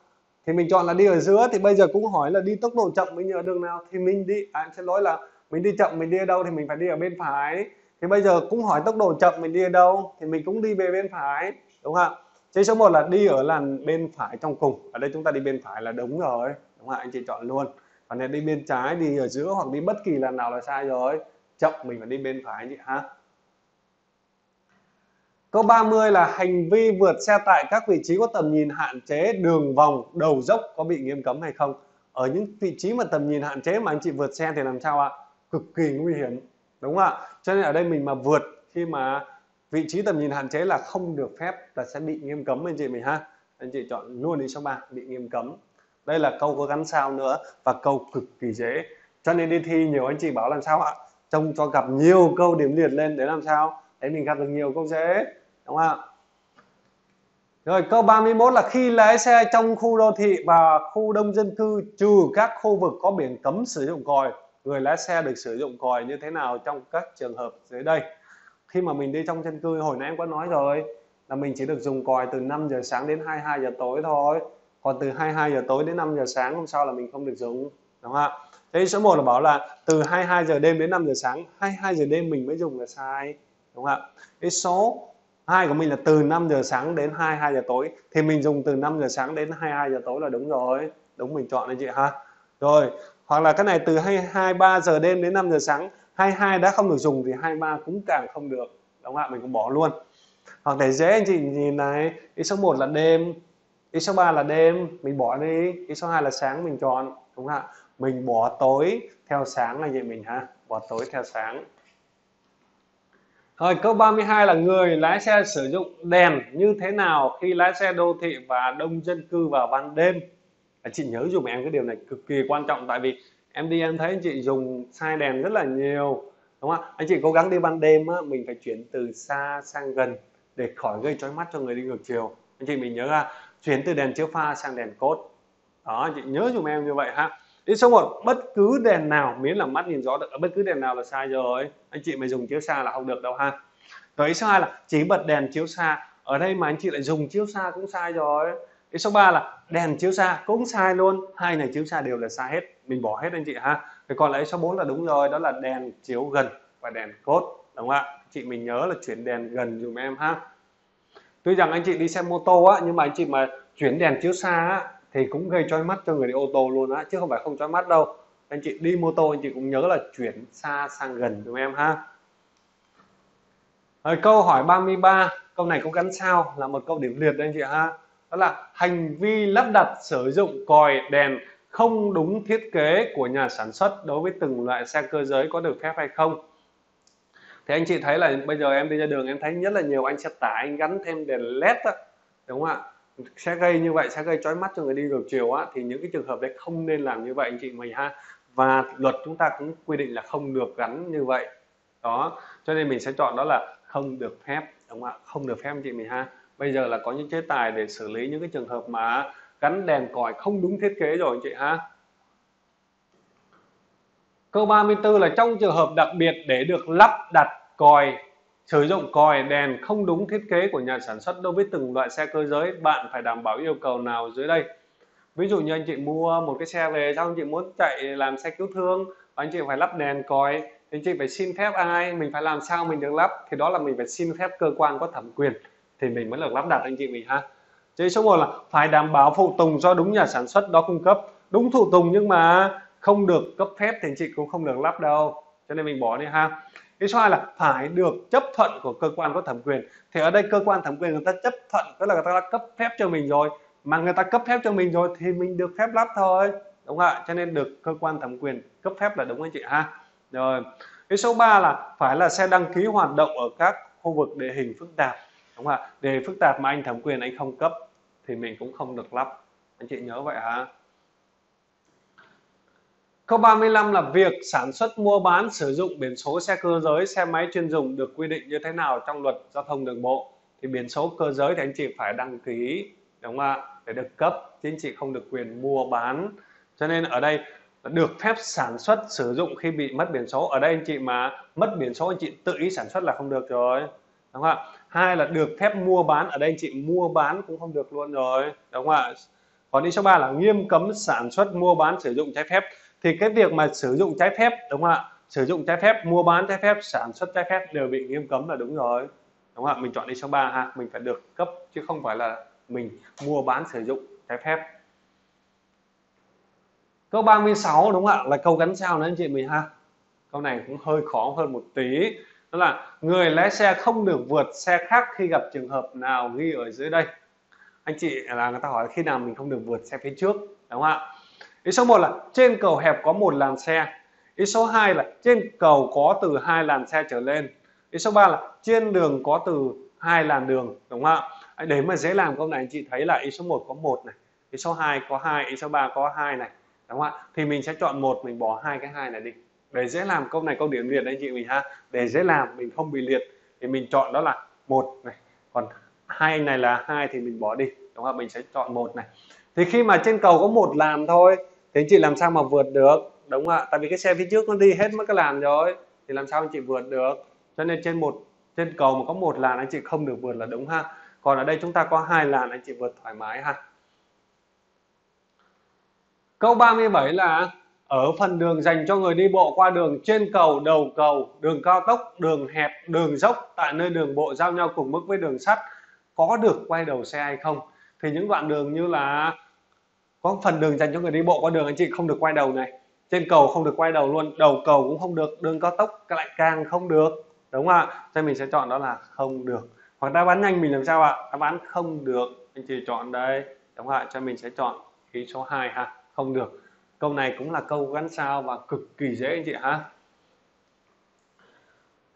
Thì mình chọn là đi ở giữa, thì bây giờ cũng hỏi là đi tốc độ chậm mình ở đường nào? Thì mình đi, à, em xin lỗi là mình đi chậm mình đi ở đâu thì mình phải đi ở bên phải. Thì bây giờ cũng hỏi tốc độ chậm mình đi ở đâu thì mình cũng đi về bên phải, đúng không ạ? Chế số một là đi ở làn bên phải trong cùng. Ở đây chúng ta đi bên phải là đúng rồi, đúng không ạ? Anh chị chọn luôn. Còn nếu đi bên trái, đi ở giữa hoặc đi bất kỳ làn nào là sai rồi. Chậm mình phải đi bên phải anh chị ha. Câu ba mươi là hành vi vượt xe tại các vị trí có tầm nhìn hạn chế, đường vòng, đầu dốc có bị nghiêm cấm hay không? Ở những vị trí mà tầm nhìn hạn chế mà anh chị vượt xe thì làm sao ạ? Cực kỳ nguy hiểm, đúng không ạ? Cho nên ở đây mình mà vượt khi mà vị trí tầm nhìn hạn chế là không được phép, là sẽ bị nghiêm cấm anh chị mình ha. Anh chị chọn luôn đi số ba, bị nghiêm cấm. Đây là câu có gắn sao nữa và câu cực kỳ dễ. Cho nên đi thi nhiều anh chị bảo làm sao ạ? Trông cho gặp nhiều câu điểm liệt lên để làm sao? Đấy, mình gặp được nhiều câu dễ, đúng không ạ? Rồi câu ba mươi mốt là khi lái xe trong khu đô thị và khu đông dân cư trừ các khu vực có biển cấm sử dụng còi, người lái xe được sử dụng còi như thế nào trong các trường hợp dưới đây? Khi mà mình đi trong dân cư, hồi nãy em có nói rồi, là mình chỉ được dùng còi từ năm giờ sáng đến hai mươi hai giờ tối thôi. Còn từ hai mươi hai giờ tối đến năm giờ sáng hôm sau là mình không được dùng, đúng không ạ? Thế số một là bảo là từ hai mươi hai giờ đêm đến năm giờ sáng, hai mươi hai giờ đêm mình mới dùng là sai, đúng không ạ? Cái số hai của mình là từ năm giờ sáng đến hai mươi hai giờ tối, thì mình dùng từ năm giờ sáng đến hai mươi hai giờ tối là đúng rồi. Đúng, mình chọn anh chị ha. Rồi, hoặc là cái này từ hai mươi ba giờ đêm đến năm giờ sáng, hai mươi hai đã không được dùng thì hai mươi ba cũng càng không được, đúng không ạ? Mình cũng bỏ luôn. Hoặc để dễ anh chị nhìn này, ý số một là đêm, ý số ba là đêm, mình bỏ đi, ý số hai là sáng mình chọn, đúng không ạ? Mình bỏ tối theo sáng là vậy mình ha. và tối theo sáng. Rồi, câu ba mươi hai là người lái xe sử dụng đèn như thế nào khi lái xe đô thị và đông dân cư vào ban đêm? Chị nhớ dùm em cái điều này cực kỳ quan trọng, tại vì em đi em thấy anh chị dùng sai đèn rất là nhiều, đúng không? Anh chị cố gắng đi ban đêm á, mình phải chuyển từ xa sang gần để khỏi gây chói mắt cho người đi ngược chiều. Anh chị mình nhớ ra chuyển từ đèn chiếu pha sang đèn cốt. Đó, anh chị nhớ dùm em như vậy ha. Ý số một, bất cứ đèn nào miễn là mắt nhìn rõ được, bất cứ đèn nào là sai rồi. Anh chị mày dùng chiếu xa là không được đâu ha. Rồi ý số hai là chỉ bật đèn chiếu xa, ở đây mà anh chị lại dùng chiếu xa cũng sai rồi. Ý số ba là đèn chiếu xa cũng sai luôn, hai này chiếu xa đều là sai hết, mình bỏ hết anh chị ha. Thì còn lại số bốn là đúng rồi, đó là đèn chiếu gần và đèn cốt, đúng không ạ? Chị mình nhớ là chuyển đèn gần dùm em ha. Tuy rằng anh chị đi xe mô tô á, nhưng mà anh chị mà chuyển đèn chiếu xa á thì cũng gây chói mắt cho người đi ô tô luôn á, chứ không phải không chói mắt đâu. Anh chị đi mô tô anh chị cũng nhớ là chuyển xa sang gần dùm em ha. Rồi, câu hỏi ba mươi ba, câu này cũng gắn sao là một câu điểm liệt đấy anh chị ha. Đó là hành vi lắp đặt sử dụng còi đèn không đúng thiết kế của nhà sản xuất đối với từng loại xe cơ giới có được phép hay không? Thì anh chị thấy là bây giờ em đi ra đường em thấy nhất là nhiều anh xe tải anh gắn thêm đèn led đó, đúng không ạ? Sẽ gây như vậy, sẽ gây chói mắt cho người đi ngược chiều á, thì những cái trường hợp đấy không nên làm như vậy anh chị mình ha. Và luật chúng ta cũng quy định là không được gắn như vậy. Đó, cho nên mình sẽ chọn đó là không được phép, đúng không ạ? Không được phép anh chị mình ha. Bây giờ là có những chế tài để xử lý những cái trường hợp mà gắn đèn còi không đúng thiết kế rồi anh chị ha. Câu ba mươi tư là trong trường hợp đặc biệt để được lắp đặt còi, sử dụng còi đèn không đúng thiết kế của nhà sản xuất đối với từng loại xe cơ giới, bạn phải đảm bảo yêu cầu nào dưới đây? Ví dụ như anh chị mua một cái xe về, xong anh chị muốn chạy làm xe cứu thương và anh chị phải lắp đèn còi, anh chị phải xin phép ai, mình phải làm sao mình được lắp, thì đó là mình phải xin phép cơ quan có thẩm quyền thì mình mới được lắp đặt anh chị mình ha. Chế số một là phải đảm bảo phụ tùng do đúng nhà sản xuất đó cung cấp. Đúng phụ tùng nhưng mà không được cấp phép thì anh chị cũng không được lắp đâu, cho nên mình bỏ đi ha. Cái số hai là phải được chấp thuận của cơ quan có thẩm quyền. Thì ở đây cơ quan thẩm quyền người ta chấp thuận, tức là người ta đã cấp phép cho mình rồi, mà người ta cấp phép cho mình rồi thì mình được phép lắp thôi, đúng không ạ? Cho nên được cơ quan thẩm quyền cấp phép là đúng anh chị ha. Rồi cái số ba là phải là xe đăng ký hoạt động ở các khu vực địa hình phức tạp, đúng không ạ? Địa hình phức tạp mà anh thẩm quyền anh không cấp thì mình cũng không được lắp, anh chị nhớ vậy ha. Câu ba mươi lăm là việc sản xuất, mua bán, sử dụng biển số xe cơ giới, xe máy chuyên dùng được quy định như thế nào trong luật giao thông đường bộ? Thì biển số cơ giới thì anh chị phải đăng ký, đúng không ạ? Để được cấp, chứ anh chị không được quyền mua bán. Cho nên ở đây được phép sản xuất, sử dụng khi bị mất biển số. Ở đây anh chị mà mất biển số anh chị tự ý sản xuất là không được rồi, đúng không ạ? Hai là được phép mua bán, ở đây anh chị mua bán cũng không được luôn rồi, đúng không ạ? Còn đi số ba là nghiêm cấm sản xuất, mua bán, sử dụng trái phép. Thì cái việc mà sử dụng trái phép, đúng không ạ? Sử dụng trái phép, mua bán trái phép, sản xuất trái phép đều bị nghiêm cấm là đúng rồi, đúng không ạ? Mình chọn đi số ba ha, mình phải được cấp chứ không phải là mình mua bán sử dụng trái phép. Câu ba mươi sáu đúng không ạ? Là câu gắn sao đấy anh chị mình ha. Câu này cũng hơi khó hơn một tí. Đó là người lái xe không được vượt xe khác khi gặp trường hợp nào ghi ở dưới đây? Anh chị là người ta hỏi khi nào mình không được vượt xe phía trước, đúng không ạ? Ý số một là trên cầu hẹp có một làn xe. Ý số hai là trên cầu có từ hai làn xe trở lên. Ý số ba là trên đường có từ hai làn đường, đúng không ạ? Để mà dễ làm câu này anh chị thấy là ý số một có một này, ý số hai có hai, ý số ba có hai này, đúng không ạ? Thì mình sẽ chọn một, mình bỏ hai cái hai này đi để dễ làm câu này, câu điểm liệt anh chị mình ha. Để dễ làm mình không bị liệt thì mình chọn đó là một này, còn hai này là hai thì mình bỏ đi, đúng không? Mình sẽ chọn một này. Thì khi mà trên cầu có một làn thôi thì anh chị làm sao mà vượt được, đúng không ạ? Tại vì cái xe phía trước nó đi hết mất cái làn rồi thì làm sao anh chị vượt được. Cho nên trên một trên cầu mà có một làn anh chị không được vượt là đúng ha. Còn ở đây chúng ta có hai làn anh chị vượt thoải mái ha. Câu ba mươi bảy là ở phần đường dành cho người đi bộ qua đường, trên cầu, đầu cầu, đường cao tốc, đường hẹp, đường dốc, tại nơi đường bộ giao nhau cùng mức với đường sắt có được quay đầu xe hay không? Thì những đoạn đường như là có phần đường dành cho người đi bộ qua đường anh chị không được quay đầu này, trên cầu không được quay đầu luôn, đầu cầu cũng không được, đường cao tốc lại càng không được, đúng không ạ? Cho mình sẽ chọn đó là không được. Hoặc đáp án nhanh mình làm sao ạ? Đáp án không được anh chị chọn đây, đúng không ạ? Cho mình sẽ chọn ý số hai ha, không được. Câu này cũng là câu gắn sao và cực kỳ dễ anh chị ha.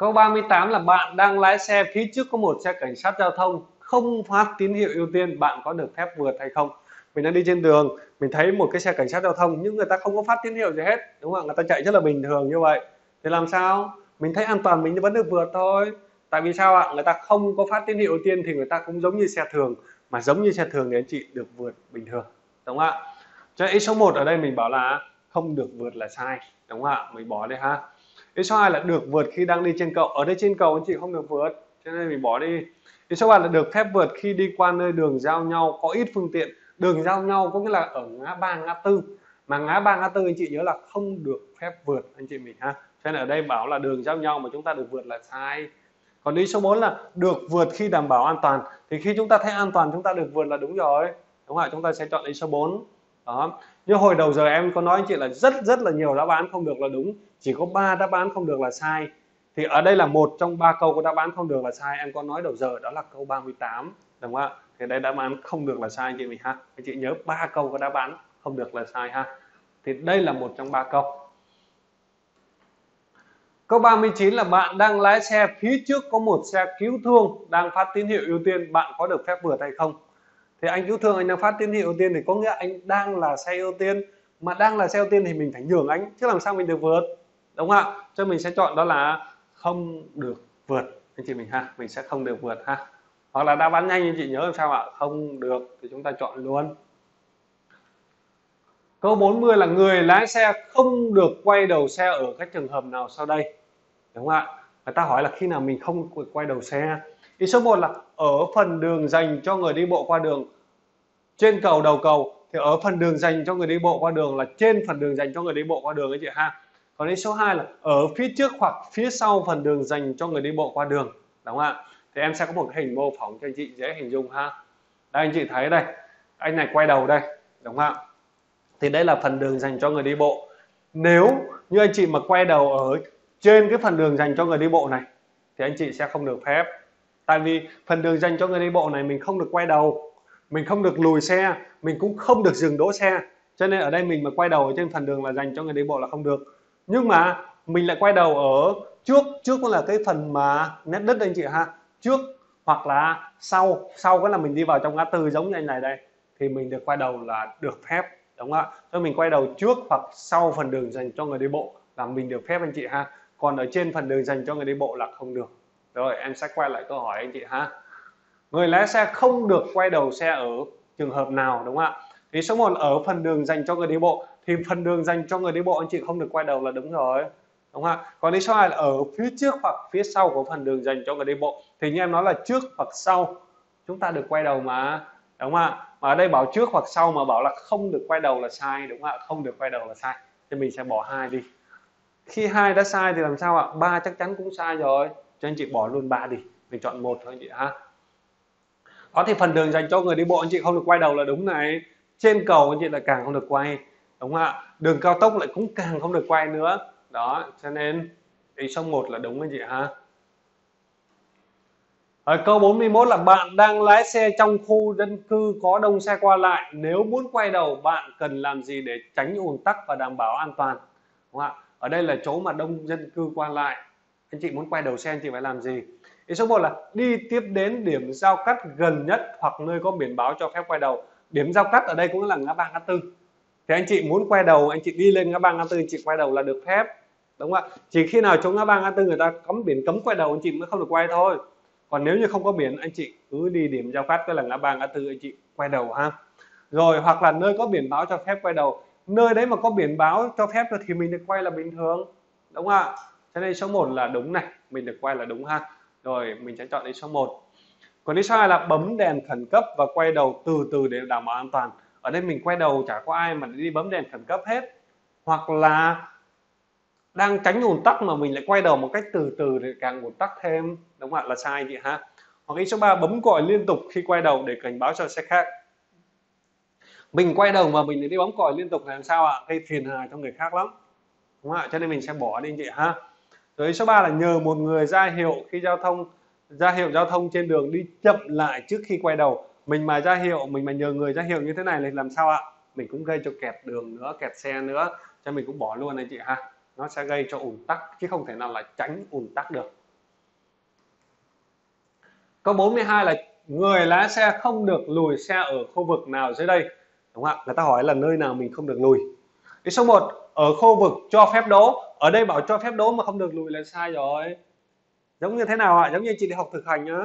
Câu ba mươi tám là bạn đang lái xe, phía trước có một xe cảnh sát giao thông không phát tín hiệu ưu tiên, bạn có được phép vượt hay không? Mình đang đi trên đường, mình thấy một cái xe cảnh sát giao thông nhưng người ta không có phát tín hiệu gì hết, đúng không ạ? Người ta chạy rất là bình thường như vậy. Thì làm sao? Mình thấy an toàn mình vẫn được vượt thôi. Tại vì sao ạ? Người ta không có phát tín hiệu ưu tiên thì người ta cũng giống như xe thường, mà giống như xe thường thì anh chị được vượt bình thường, đúng không ạ? Cho nên ý số một ở đây mình bảo là không được vượt là sai, đúng không ạ? Mình bỏ đi ha. Ý số hai là được vượt khi đang đi trên cầu. Ở đây trên cầu anh chị không được vượt, cho nên mình bỏ đi. Ý số ba là được phép vượt khi đi qua nơi đường giao nhau có ít phương tiện. Đường giao nhau có nghĩa là ở ngã ba, ngã tư, mà ngã ba, ngã tư anh chị nhớ là không được phép vượt anh chị mình ha. Cho nên ở đây bảo là đường giao nhau mà chúng ta được vượt là sai. Còn ý số bốn là được vượt khi đảm bảo an toàn. Thì khi chúng ta thấy an toàn chúng ta được vượt là đúng rồi, đúng không ạ? Chúng ta sẽ chọn ý số bốn. Đó. Như hồi đầu giờ em có nói anh chị là rất rất là nhiều đáp án không được là đúng, chỉ có ba đáp án không được là sai. Thì ở đây là một trong ba câu có đáp án không được là sai, em có nói đầu giờ đó là câu ba mươi tám, đúng không ạ? Thì đây đáp án không được là sai anh chị mình ha. Anh chị nhớ ba câu có đáp án không được là sai ha. Thì đây là một trong ba câu. Câu ba mươi chín là bạn đang lái xe, phía trước có một xe cứu thương đang phát tín hiệu ưu tiên, bạn có được phép vượt hay không? Thì anh cứu thương anh đang phát tín hiệu ưu tiên thì có nghĩa anh đang là xe ưu tiên, mà đang là xe ưu tiên thì mình phải nhường anh chứ làm sao mình được vượt, đúng không ạ? Cho mình sẽ chọn đó là không được vượt anh chị mình ha, mình sẽ không được vượt ha. Hoặc là đáp án nhanh anh chị nhớ làm sao ạ? Không được thì chúng ta chọn luôn. Câu bốn mươi là người lái xe không được quay đầu xe ở các trường hợp nào sau đây, đúng không ạ? Người ta hỏi là khi nào mình không quay đầu xe. Ý số một là ở phần đường dành cho người đi bộ qua đường, trên cầu, đầu cầu. Thì ở phần đường dành cho người đi bộ qua đường là trên phần đường dành cho người đi bộ qua đường anh chị ha. Còn ý số hai là ở phía trước hoặc phía sau phần đường dành cho người đi bộ qua đường, đúng không ạ? Thì em sẽ có một cái hình mô phỏng cho anh chị dễ hình dung ha. Đây anh chị thấy đây, anh này quay đầu đây, đúng không ạ? Thì đây là phần đường dành cho người đi bộ. Nếu như anh chị mà quay đầu ở trên cái phần đường dành cho người đi bộ này thì anh chị sẽ không được phép. Tại vì phần đường dành cho người đi bộ này mình không được quay đầu, mình không được lùi xe, mình cũng không được dừng đỗ xe. Cho nên ở đây mình mà quay đầu ở trên phần đường là dành cho người đi bộ là không được. Nhưng mà mình lại quay đầu ở trước, trước cũng là cái phần mà nét đất anh chị ha, trước hoặc là sau, sau có là mình đi vào trong ngã tư giống như anh này đây thì mình được quay đầu là được phép, đúng không ạ? Cho mình quay đầu trước hoặc sau phần đường dành cho người đi bộ là mình được phép anh chị ha. Còn ở trên phần đường dành cho người đi bộ là không được. Rồi em sẽ quay lại câu hỏi anh chị ha. Người lái xe không được quay đầu xe ở trường hợp nào, đúng không ạ? Thì số một ở phần đường dành cho người đi bộ, thì phần đường dành cho người đi bộ anh chị không được quay đầu là đúng rồi, đúng không ạ? Còn ý số hai là ở phía trước hoặc phía sau của phần đường dành cho người đi bộ, thì như em nói là trước hoặc sau chúng ta được quay đầu mà, đúng không ạ? Mà ở đây bảo trước hoặc sau mà bảo là không được quay đầu là sai, đúng không ạ? Không được quay đầu là sai, thì mình sẽ bỏ hai đi. Khi hai đã sai thì làm sao ạ? ba chắc chắn cũng sai rồi, cho anh chị bỏ luôn ba đi, mình chọn một thôi anh chị ha. Đó, thì phần đường dành cho người đi bộ anh chị không được quay đầu là đúng này, trên cầu anh chị lại càng không được quay, đúng không ạ? Đường cao tốc lại cũng càng không được quay nữa. Đó, cho nên ý số một là đúng anh chị ha. Ở câu bốn mươi mốt là bạn đang lái xe trong khu dân cư có đông xe qua lại, nếu muốn quay đầu bạn cần làm gì để tránh ùn tắc và đảm bảo an toàn, đúng không ạ? Ở đây là chỗ mà đông dân cư qua lại, anh chị muốn quay đầu xe anh chị phải làm gì? Ý số một là đi tiếp đến điểm giao cắt gần nhất hoặc nơi có biển báo cho phép quay đầu. Điểm giao cắt ở đây cũng là ngã ba, ngã tư. Thì anh chị muốn quay đầu, anh chị đi lên ngã ba, ngã tư anh chị quay đầu là được phép, đúng không ạ? Chỉ khi nào chỗ ngã ba, ngã tư người ta cấm biển cấm quay đầu anh chị mới không được quay thôi. Còn nếu như không có biển anh chị cứ đi điểm giao cắt tức là ngã ba, ngã tư anh chị quay đầu ha. Rồi hoặc là nơi có biển báo cho phép quay đầu. Nơi đấy mà có biển báo cho phép thì mình được quay là bình thường, đúng không ạ? Cho nên số một là đúng này, mình được quay là đúng ha. Rồi mình sẽ chọn ý số một. Còn ý số hai là bấm đèn khẩn cấp và quay đầu từ từ để đảm bảo an toàn. Ở đây mình quay đầu chả có ai mà đi bấm đèn khẩn cấp hết. Hoặc là đang tránh ùn tắc mà mình lại quay đầu một cách từ từ để càng ùn tắc thêm, đúng không ạ? Là sai chị ha. Hoặc ý số ba bấm còi liên tục khi quay đầu để cảnh báo cho xe khác. Mình quay đầu mà mình đi bấm còi liên tục là làm sao ạ? Gây phiền hà cho người khác lắm, đúng không ạ? Cho nên mình sẽ bỏ đi anh chị ha. Rồi số ba là nhờ một người ra hiệu khi giao thông ra hiệu giao thông trên đường đi chậm lại trước khi quay đầu. Mình mà ra hiệu, mình mà nhờ người ra hiệu như thế này thì làm sao ạ? Mình cũng gây cho kẹt đường nữa, kẹt xe nữa, cho mình cũng bỏ luôn anh chị ha. Nó sẽ gây cho ùn tắc chứ không thể nào là tránh ùn tắc được. Câu bốn mươi hai là người lái xe không được lùi xe ở khu vực nào dưới đây, đúng không ạ? Người ta hỏi là nơi nào mình không được lùi. Cái số một, ở khu vực cho phép đỗ. Ở đây bảo cho phép đỗ mà không được lùi là sai rồi. Giống như thế nào ạ? Giống như chị đi học thực hành nhá,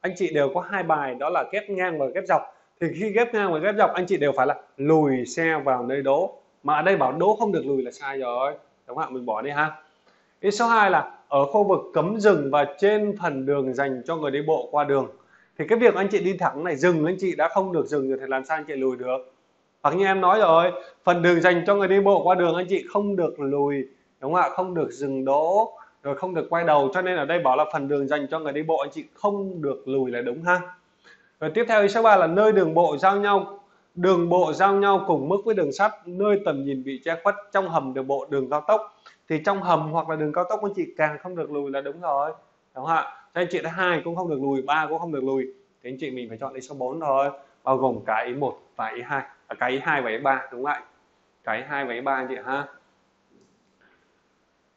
anh chị đều có hai bài, đó là ghép ngang và ghép dọc. Thì khi ghép ngang và ghép dọc anh chị đều phải là lùi xe vào nơi đỗ, mà ở đây bảo đỗ không được lùi là sai rồi, đúng không ạ? Mình bỏ đi ha. Ý số hai là ở khu vực cấm dừng và trên phần đường dành cho người đi bộ qua đường. Thì cái việc anh chị đi thẳng này, dừng anh chị đã không được dừng rồi thì làm sao anh chị lùi được? Hoặc như em nói rồi, phần đường dành cho người đi bộ qua đường anh chị không được lùi, đúng không ạ? Không được dừng đỗ, rồi không được quay đầu, cho nên ở đây bảo là phần đường dành cho người đi bộ anh chị không được lùi là đúng ha. Rồi tiếp theo ý số ba là nơi đường bộ giao nhau, đường bộ giao nhau cùng mức với đường sắt, nơi tầm nhìn bị che khuất trong hầm đường bộ, đường cao tốc. Thì trong hầm hoặc là đường cao tốc anh chị càng không được lùi là đúng rồi, đúng không ạ? Cho anh chị đã hai cũng không được lùi, ba cũng không được lùi, thì anh chị mình phải chọn ý số bốn thôi, bao gồm cả ý một và ý hai, à, cái ý hai và ý ba, đúng không ạ? Cái ý hai và ý ba anh chị ha.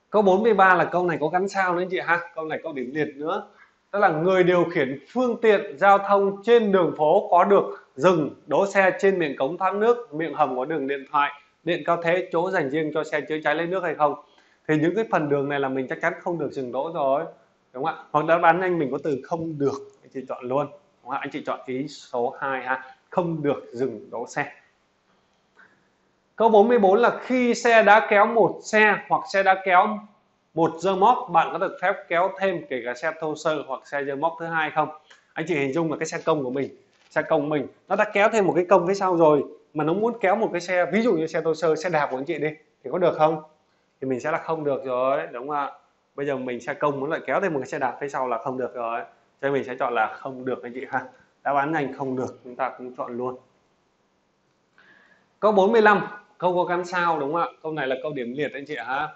Câu bốn mươi ba là câu này có gắn sao đấy anh chị ha, câu này câu điểm liệt nữa. Đó là người điều khiển phương tiện giao thông trên đường phố có được dừng, đỗ xe trên miệng cống thoát nước, miệng hầm có đường điện thoại, điện cao thế, chỗ dành riêng cho xe chữa cháy lấy nước hay không. Thì những cái phần đường này là mình chắc chắn không được dừng đỗ rồi, đúng không ạ? Hoặc đáp án nhanh mình có từ không được, anh chị chọn luôn, đúng không ạ? Anh chị chọn ý số hai ha, không được dừng đỗ xe. Câu bốn mươi bốn là khi xe đã kéo một xe hoặc xe đã kéo một dơ móc, bạn có được phép kéo thêm kể cả xe thô sơ hoặc xe dơ móc thứ hai không? Anh chị hình dung là cái xe công của mình, xe công mình nó đã kéo thêm một cái công phía sau rồi, mà nó muốn kéo một cái xe, ví dụ như xe thô sơ, xe đạp của anh chị đi, thì có được không? Thì mình sẽ là không được rồi, đúng không ạ? Bây giờ mình xe công muốn lại kéo thêm một cái xe đạp phía sau là không được rồi, cho nên mình sẽ chọn là không được anh chị ha. Đáp án nhanh không được, chúng ta cũng chọn luôn. Câu bốn mươi lăm, câu có gắn sao đúng không ạ? Câu này là câu điểm liệt anh chị ha.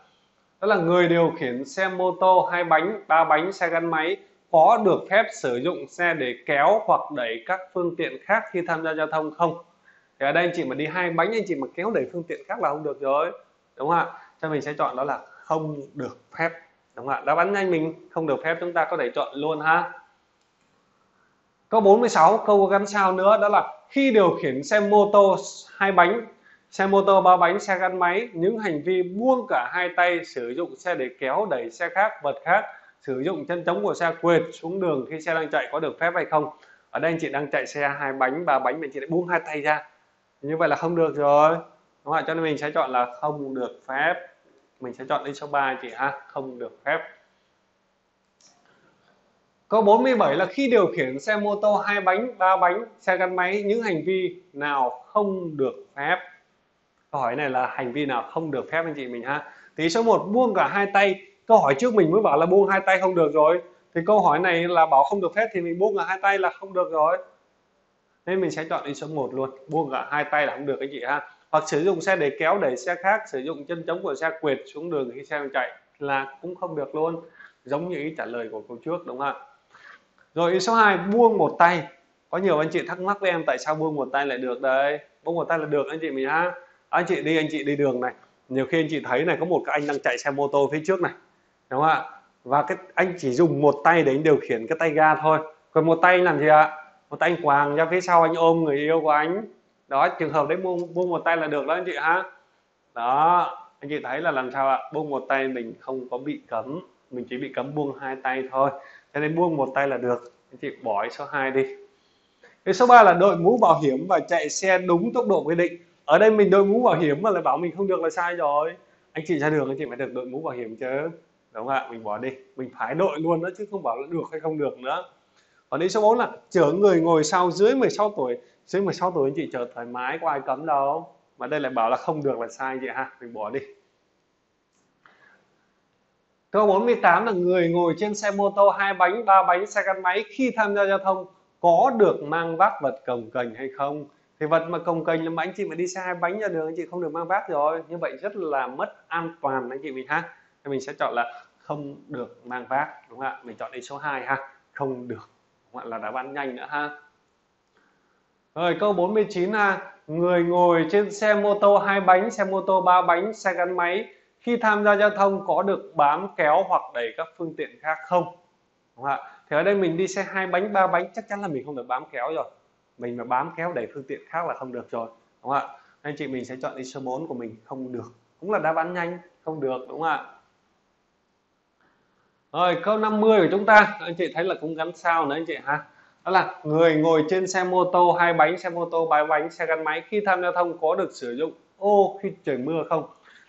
Đó là người điều khiển xe mô tô, hai bánh, ba bánh, xe gắn máy có được phép sử dụng xe để kéo hoặc đẩy các phương tiện khác khi tham gia giao thông không? Thì ở đây anh chị mà đi hai bánh, anh chị mà kéo đẩy phương tiện khác là không được rồi, đúng không ạ? Cho mình sẽ chọn đó là không được phép, đúng không ạ? Đáp án nhanh mình không được phép, chúng ta có thể chọn luôn ha. Câu bốn mươi sáu, câu gắn sao nữa, đó là khi điều khiển xe mô tô hai bánh, xe mô tô ba bánh, xe gắn máy, những hành vi buông cả hai tay, sử dụng xe để kéo đẩy xe khác, vật khác, sử dụng chân trống của xe quệt xuống đường khi xe đang chạy có được phép hay không? Ở đây anh chị đang chạy xe hai bánh, ba bánh, mình chị lại buông hai tay ra, như vậy là không được rồi, đúng không ạ? Cho nên mình sẽ chọn là không được phép, mình sẽ chọn đi số ba chị ha, không được phép. Câu bốn mươi bảy là khi điều khiển xe mô tô hai bánh, ba bánh, xe gắn máy, những hành vi nào không được phép? Câu hỏi này là hành vi nào không được phép anh chị mình ha. Thì số một, buông cả hai tay. Câu hỏi trước mình mới bảo là buông hai tay không được rồi, thì câu hỏi này là bảo không được phép thì mình buông cả hai tay là không được rồi, nên mình sẽ chọn ý số một luôn, buông cả hai tay là không được anh chị ha. Hoặc sử dụng xe để kéo đẩy xe khác, sử dụng chân trống của xe quệt xuống đường khi xe đang chạy là cũng không được luôn, giống như ý trả lời của câu trước, đúng không ạ? Rồi ý số hai, buông một tay. Có nhiều anh chị thắc mắc với em tại sao buông một tay lại được đấy. Buông một tay là được anh chị mình ha. Anh chị đi anh chị đi đường này, nhiều khi anh chị thấy này, có một cái anh đang chạy xe mô tô phía trước này, đúng không ạ? Và cái anh chỉ dùng một tay để anh điều khiển cái tay ga thôi, còn một tay anh làm gì ạ? Một tay anh quàng ra phía sau, anh ôm người yêu của anh đó, trường hợp đấy buông buông một tay là được đó anh chị ha. Đó, anh chị thấy là làm sao ạ? Buông một tay mình không có bị cấm, mình chỉ bị cấm buông hai tay thôi, cho nên buông một tay là được. Anh chị bỏ số hai đi. Cái số ba là đội mũ bảo hiểm và chạy xe đúng tốc độ quy định. Ở đây mình đội mũ bảo hiểm mà lại bảo mình không được là sai rồi. Anh chị ra đường anh chị phải được đội mũ bảo hiểm chứ, đúng không ạ? Mình bỏ đi, mình phải đội luôn đó chứ không bảo là được hay không được nữa. Còn ý số bốn là chở người ngồi sau dưới mười sáu tuổi. Dưới mười sáu tuổi anh chị chở thoải mái, có ai cấm đâu, mà đây lại bảo là không được là sai anh chị ha, mình bỏ đi. Câu bốn mươi tám là người ngồi trên xe mô tô hai bánh, ba bánh, xe gắn máy khi tham gia giao thông có được mang vác vật cồng kềnh hay không? Thì vật mà cồng kềnh là mà anh chị mà đi xe hai bánh ra đường anh chị không được mang vác rồi, như vậy rất là mất an toàn anh chị mình ha. Thì mình sẽ chọn là không được mang vác, đúng không ạ? Mình chọn đi số hai ha, không được, đúng không ạ? Là đáp án nhanh nữa ha. Rồi câu bốn mươi chín ha, người ngồi trên xe mô tô hai bánh, xe mô tô ba bánh, xe gắn máy khi tham gia giao thông có được bám kéo hoặc đẩy các phương tiện khác không? Đúng không ạ? Thì ở đây mình đi xe hai bánh ba bánh chắc chắn là mình không được bám kéo rồi, mình mà bám kéo đẩy phương tiện khác là không được rồi, đúng không ạ? Anh chị mình sẽ chọn đi số bốn của mình không được, cũng là đáp án nhanh, không được, đúng không ạ? Rồi câu năm mươi của chúng ta, anh chị thấy là cũng gắn sao nữa anh chị ha, đó là người ngồi trên xe mô tô hai bánh, xe mô tô ba bánh, xe gắn máy khi tham gia giao thông có được sử dụng ô khi trời mưa không?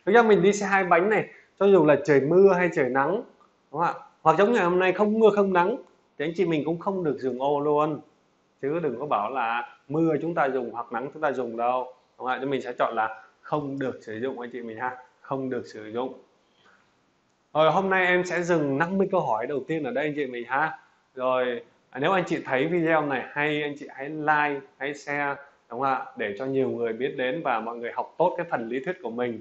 Thực ra mình đi xe hai bánh này, cho dù là trời mưa hay trời nắng, đúng không ạ? Hoặc giống ngày hôm nay không mưa không nắng thì anh chị mình cũng không được dùng ô luôn, chứ đừng có bảo là mưa chúng ta dùng hoặc nắng chúng ta dùng đâu, đúng không ạ? Cho mình sẽ chọn là không được sử dụng anh chị mình ha, không được sử dụng. Rồi hôm nay em sẽ dừng năm mươi câu hỏi đầu tiên ở đây anh chị mình ha. Rồi nếu anh chị thấy video này hay, anh chị hãy like, hãy share, đúng không ạ? Để cho nhiều người biết đến và mọi người học tốt cái phần lý thuyết của mình.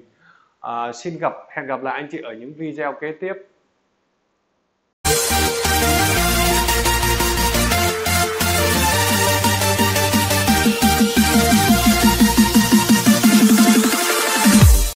À, xin gặp hẹn gặp lại anh chị ở những video kế tiếp.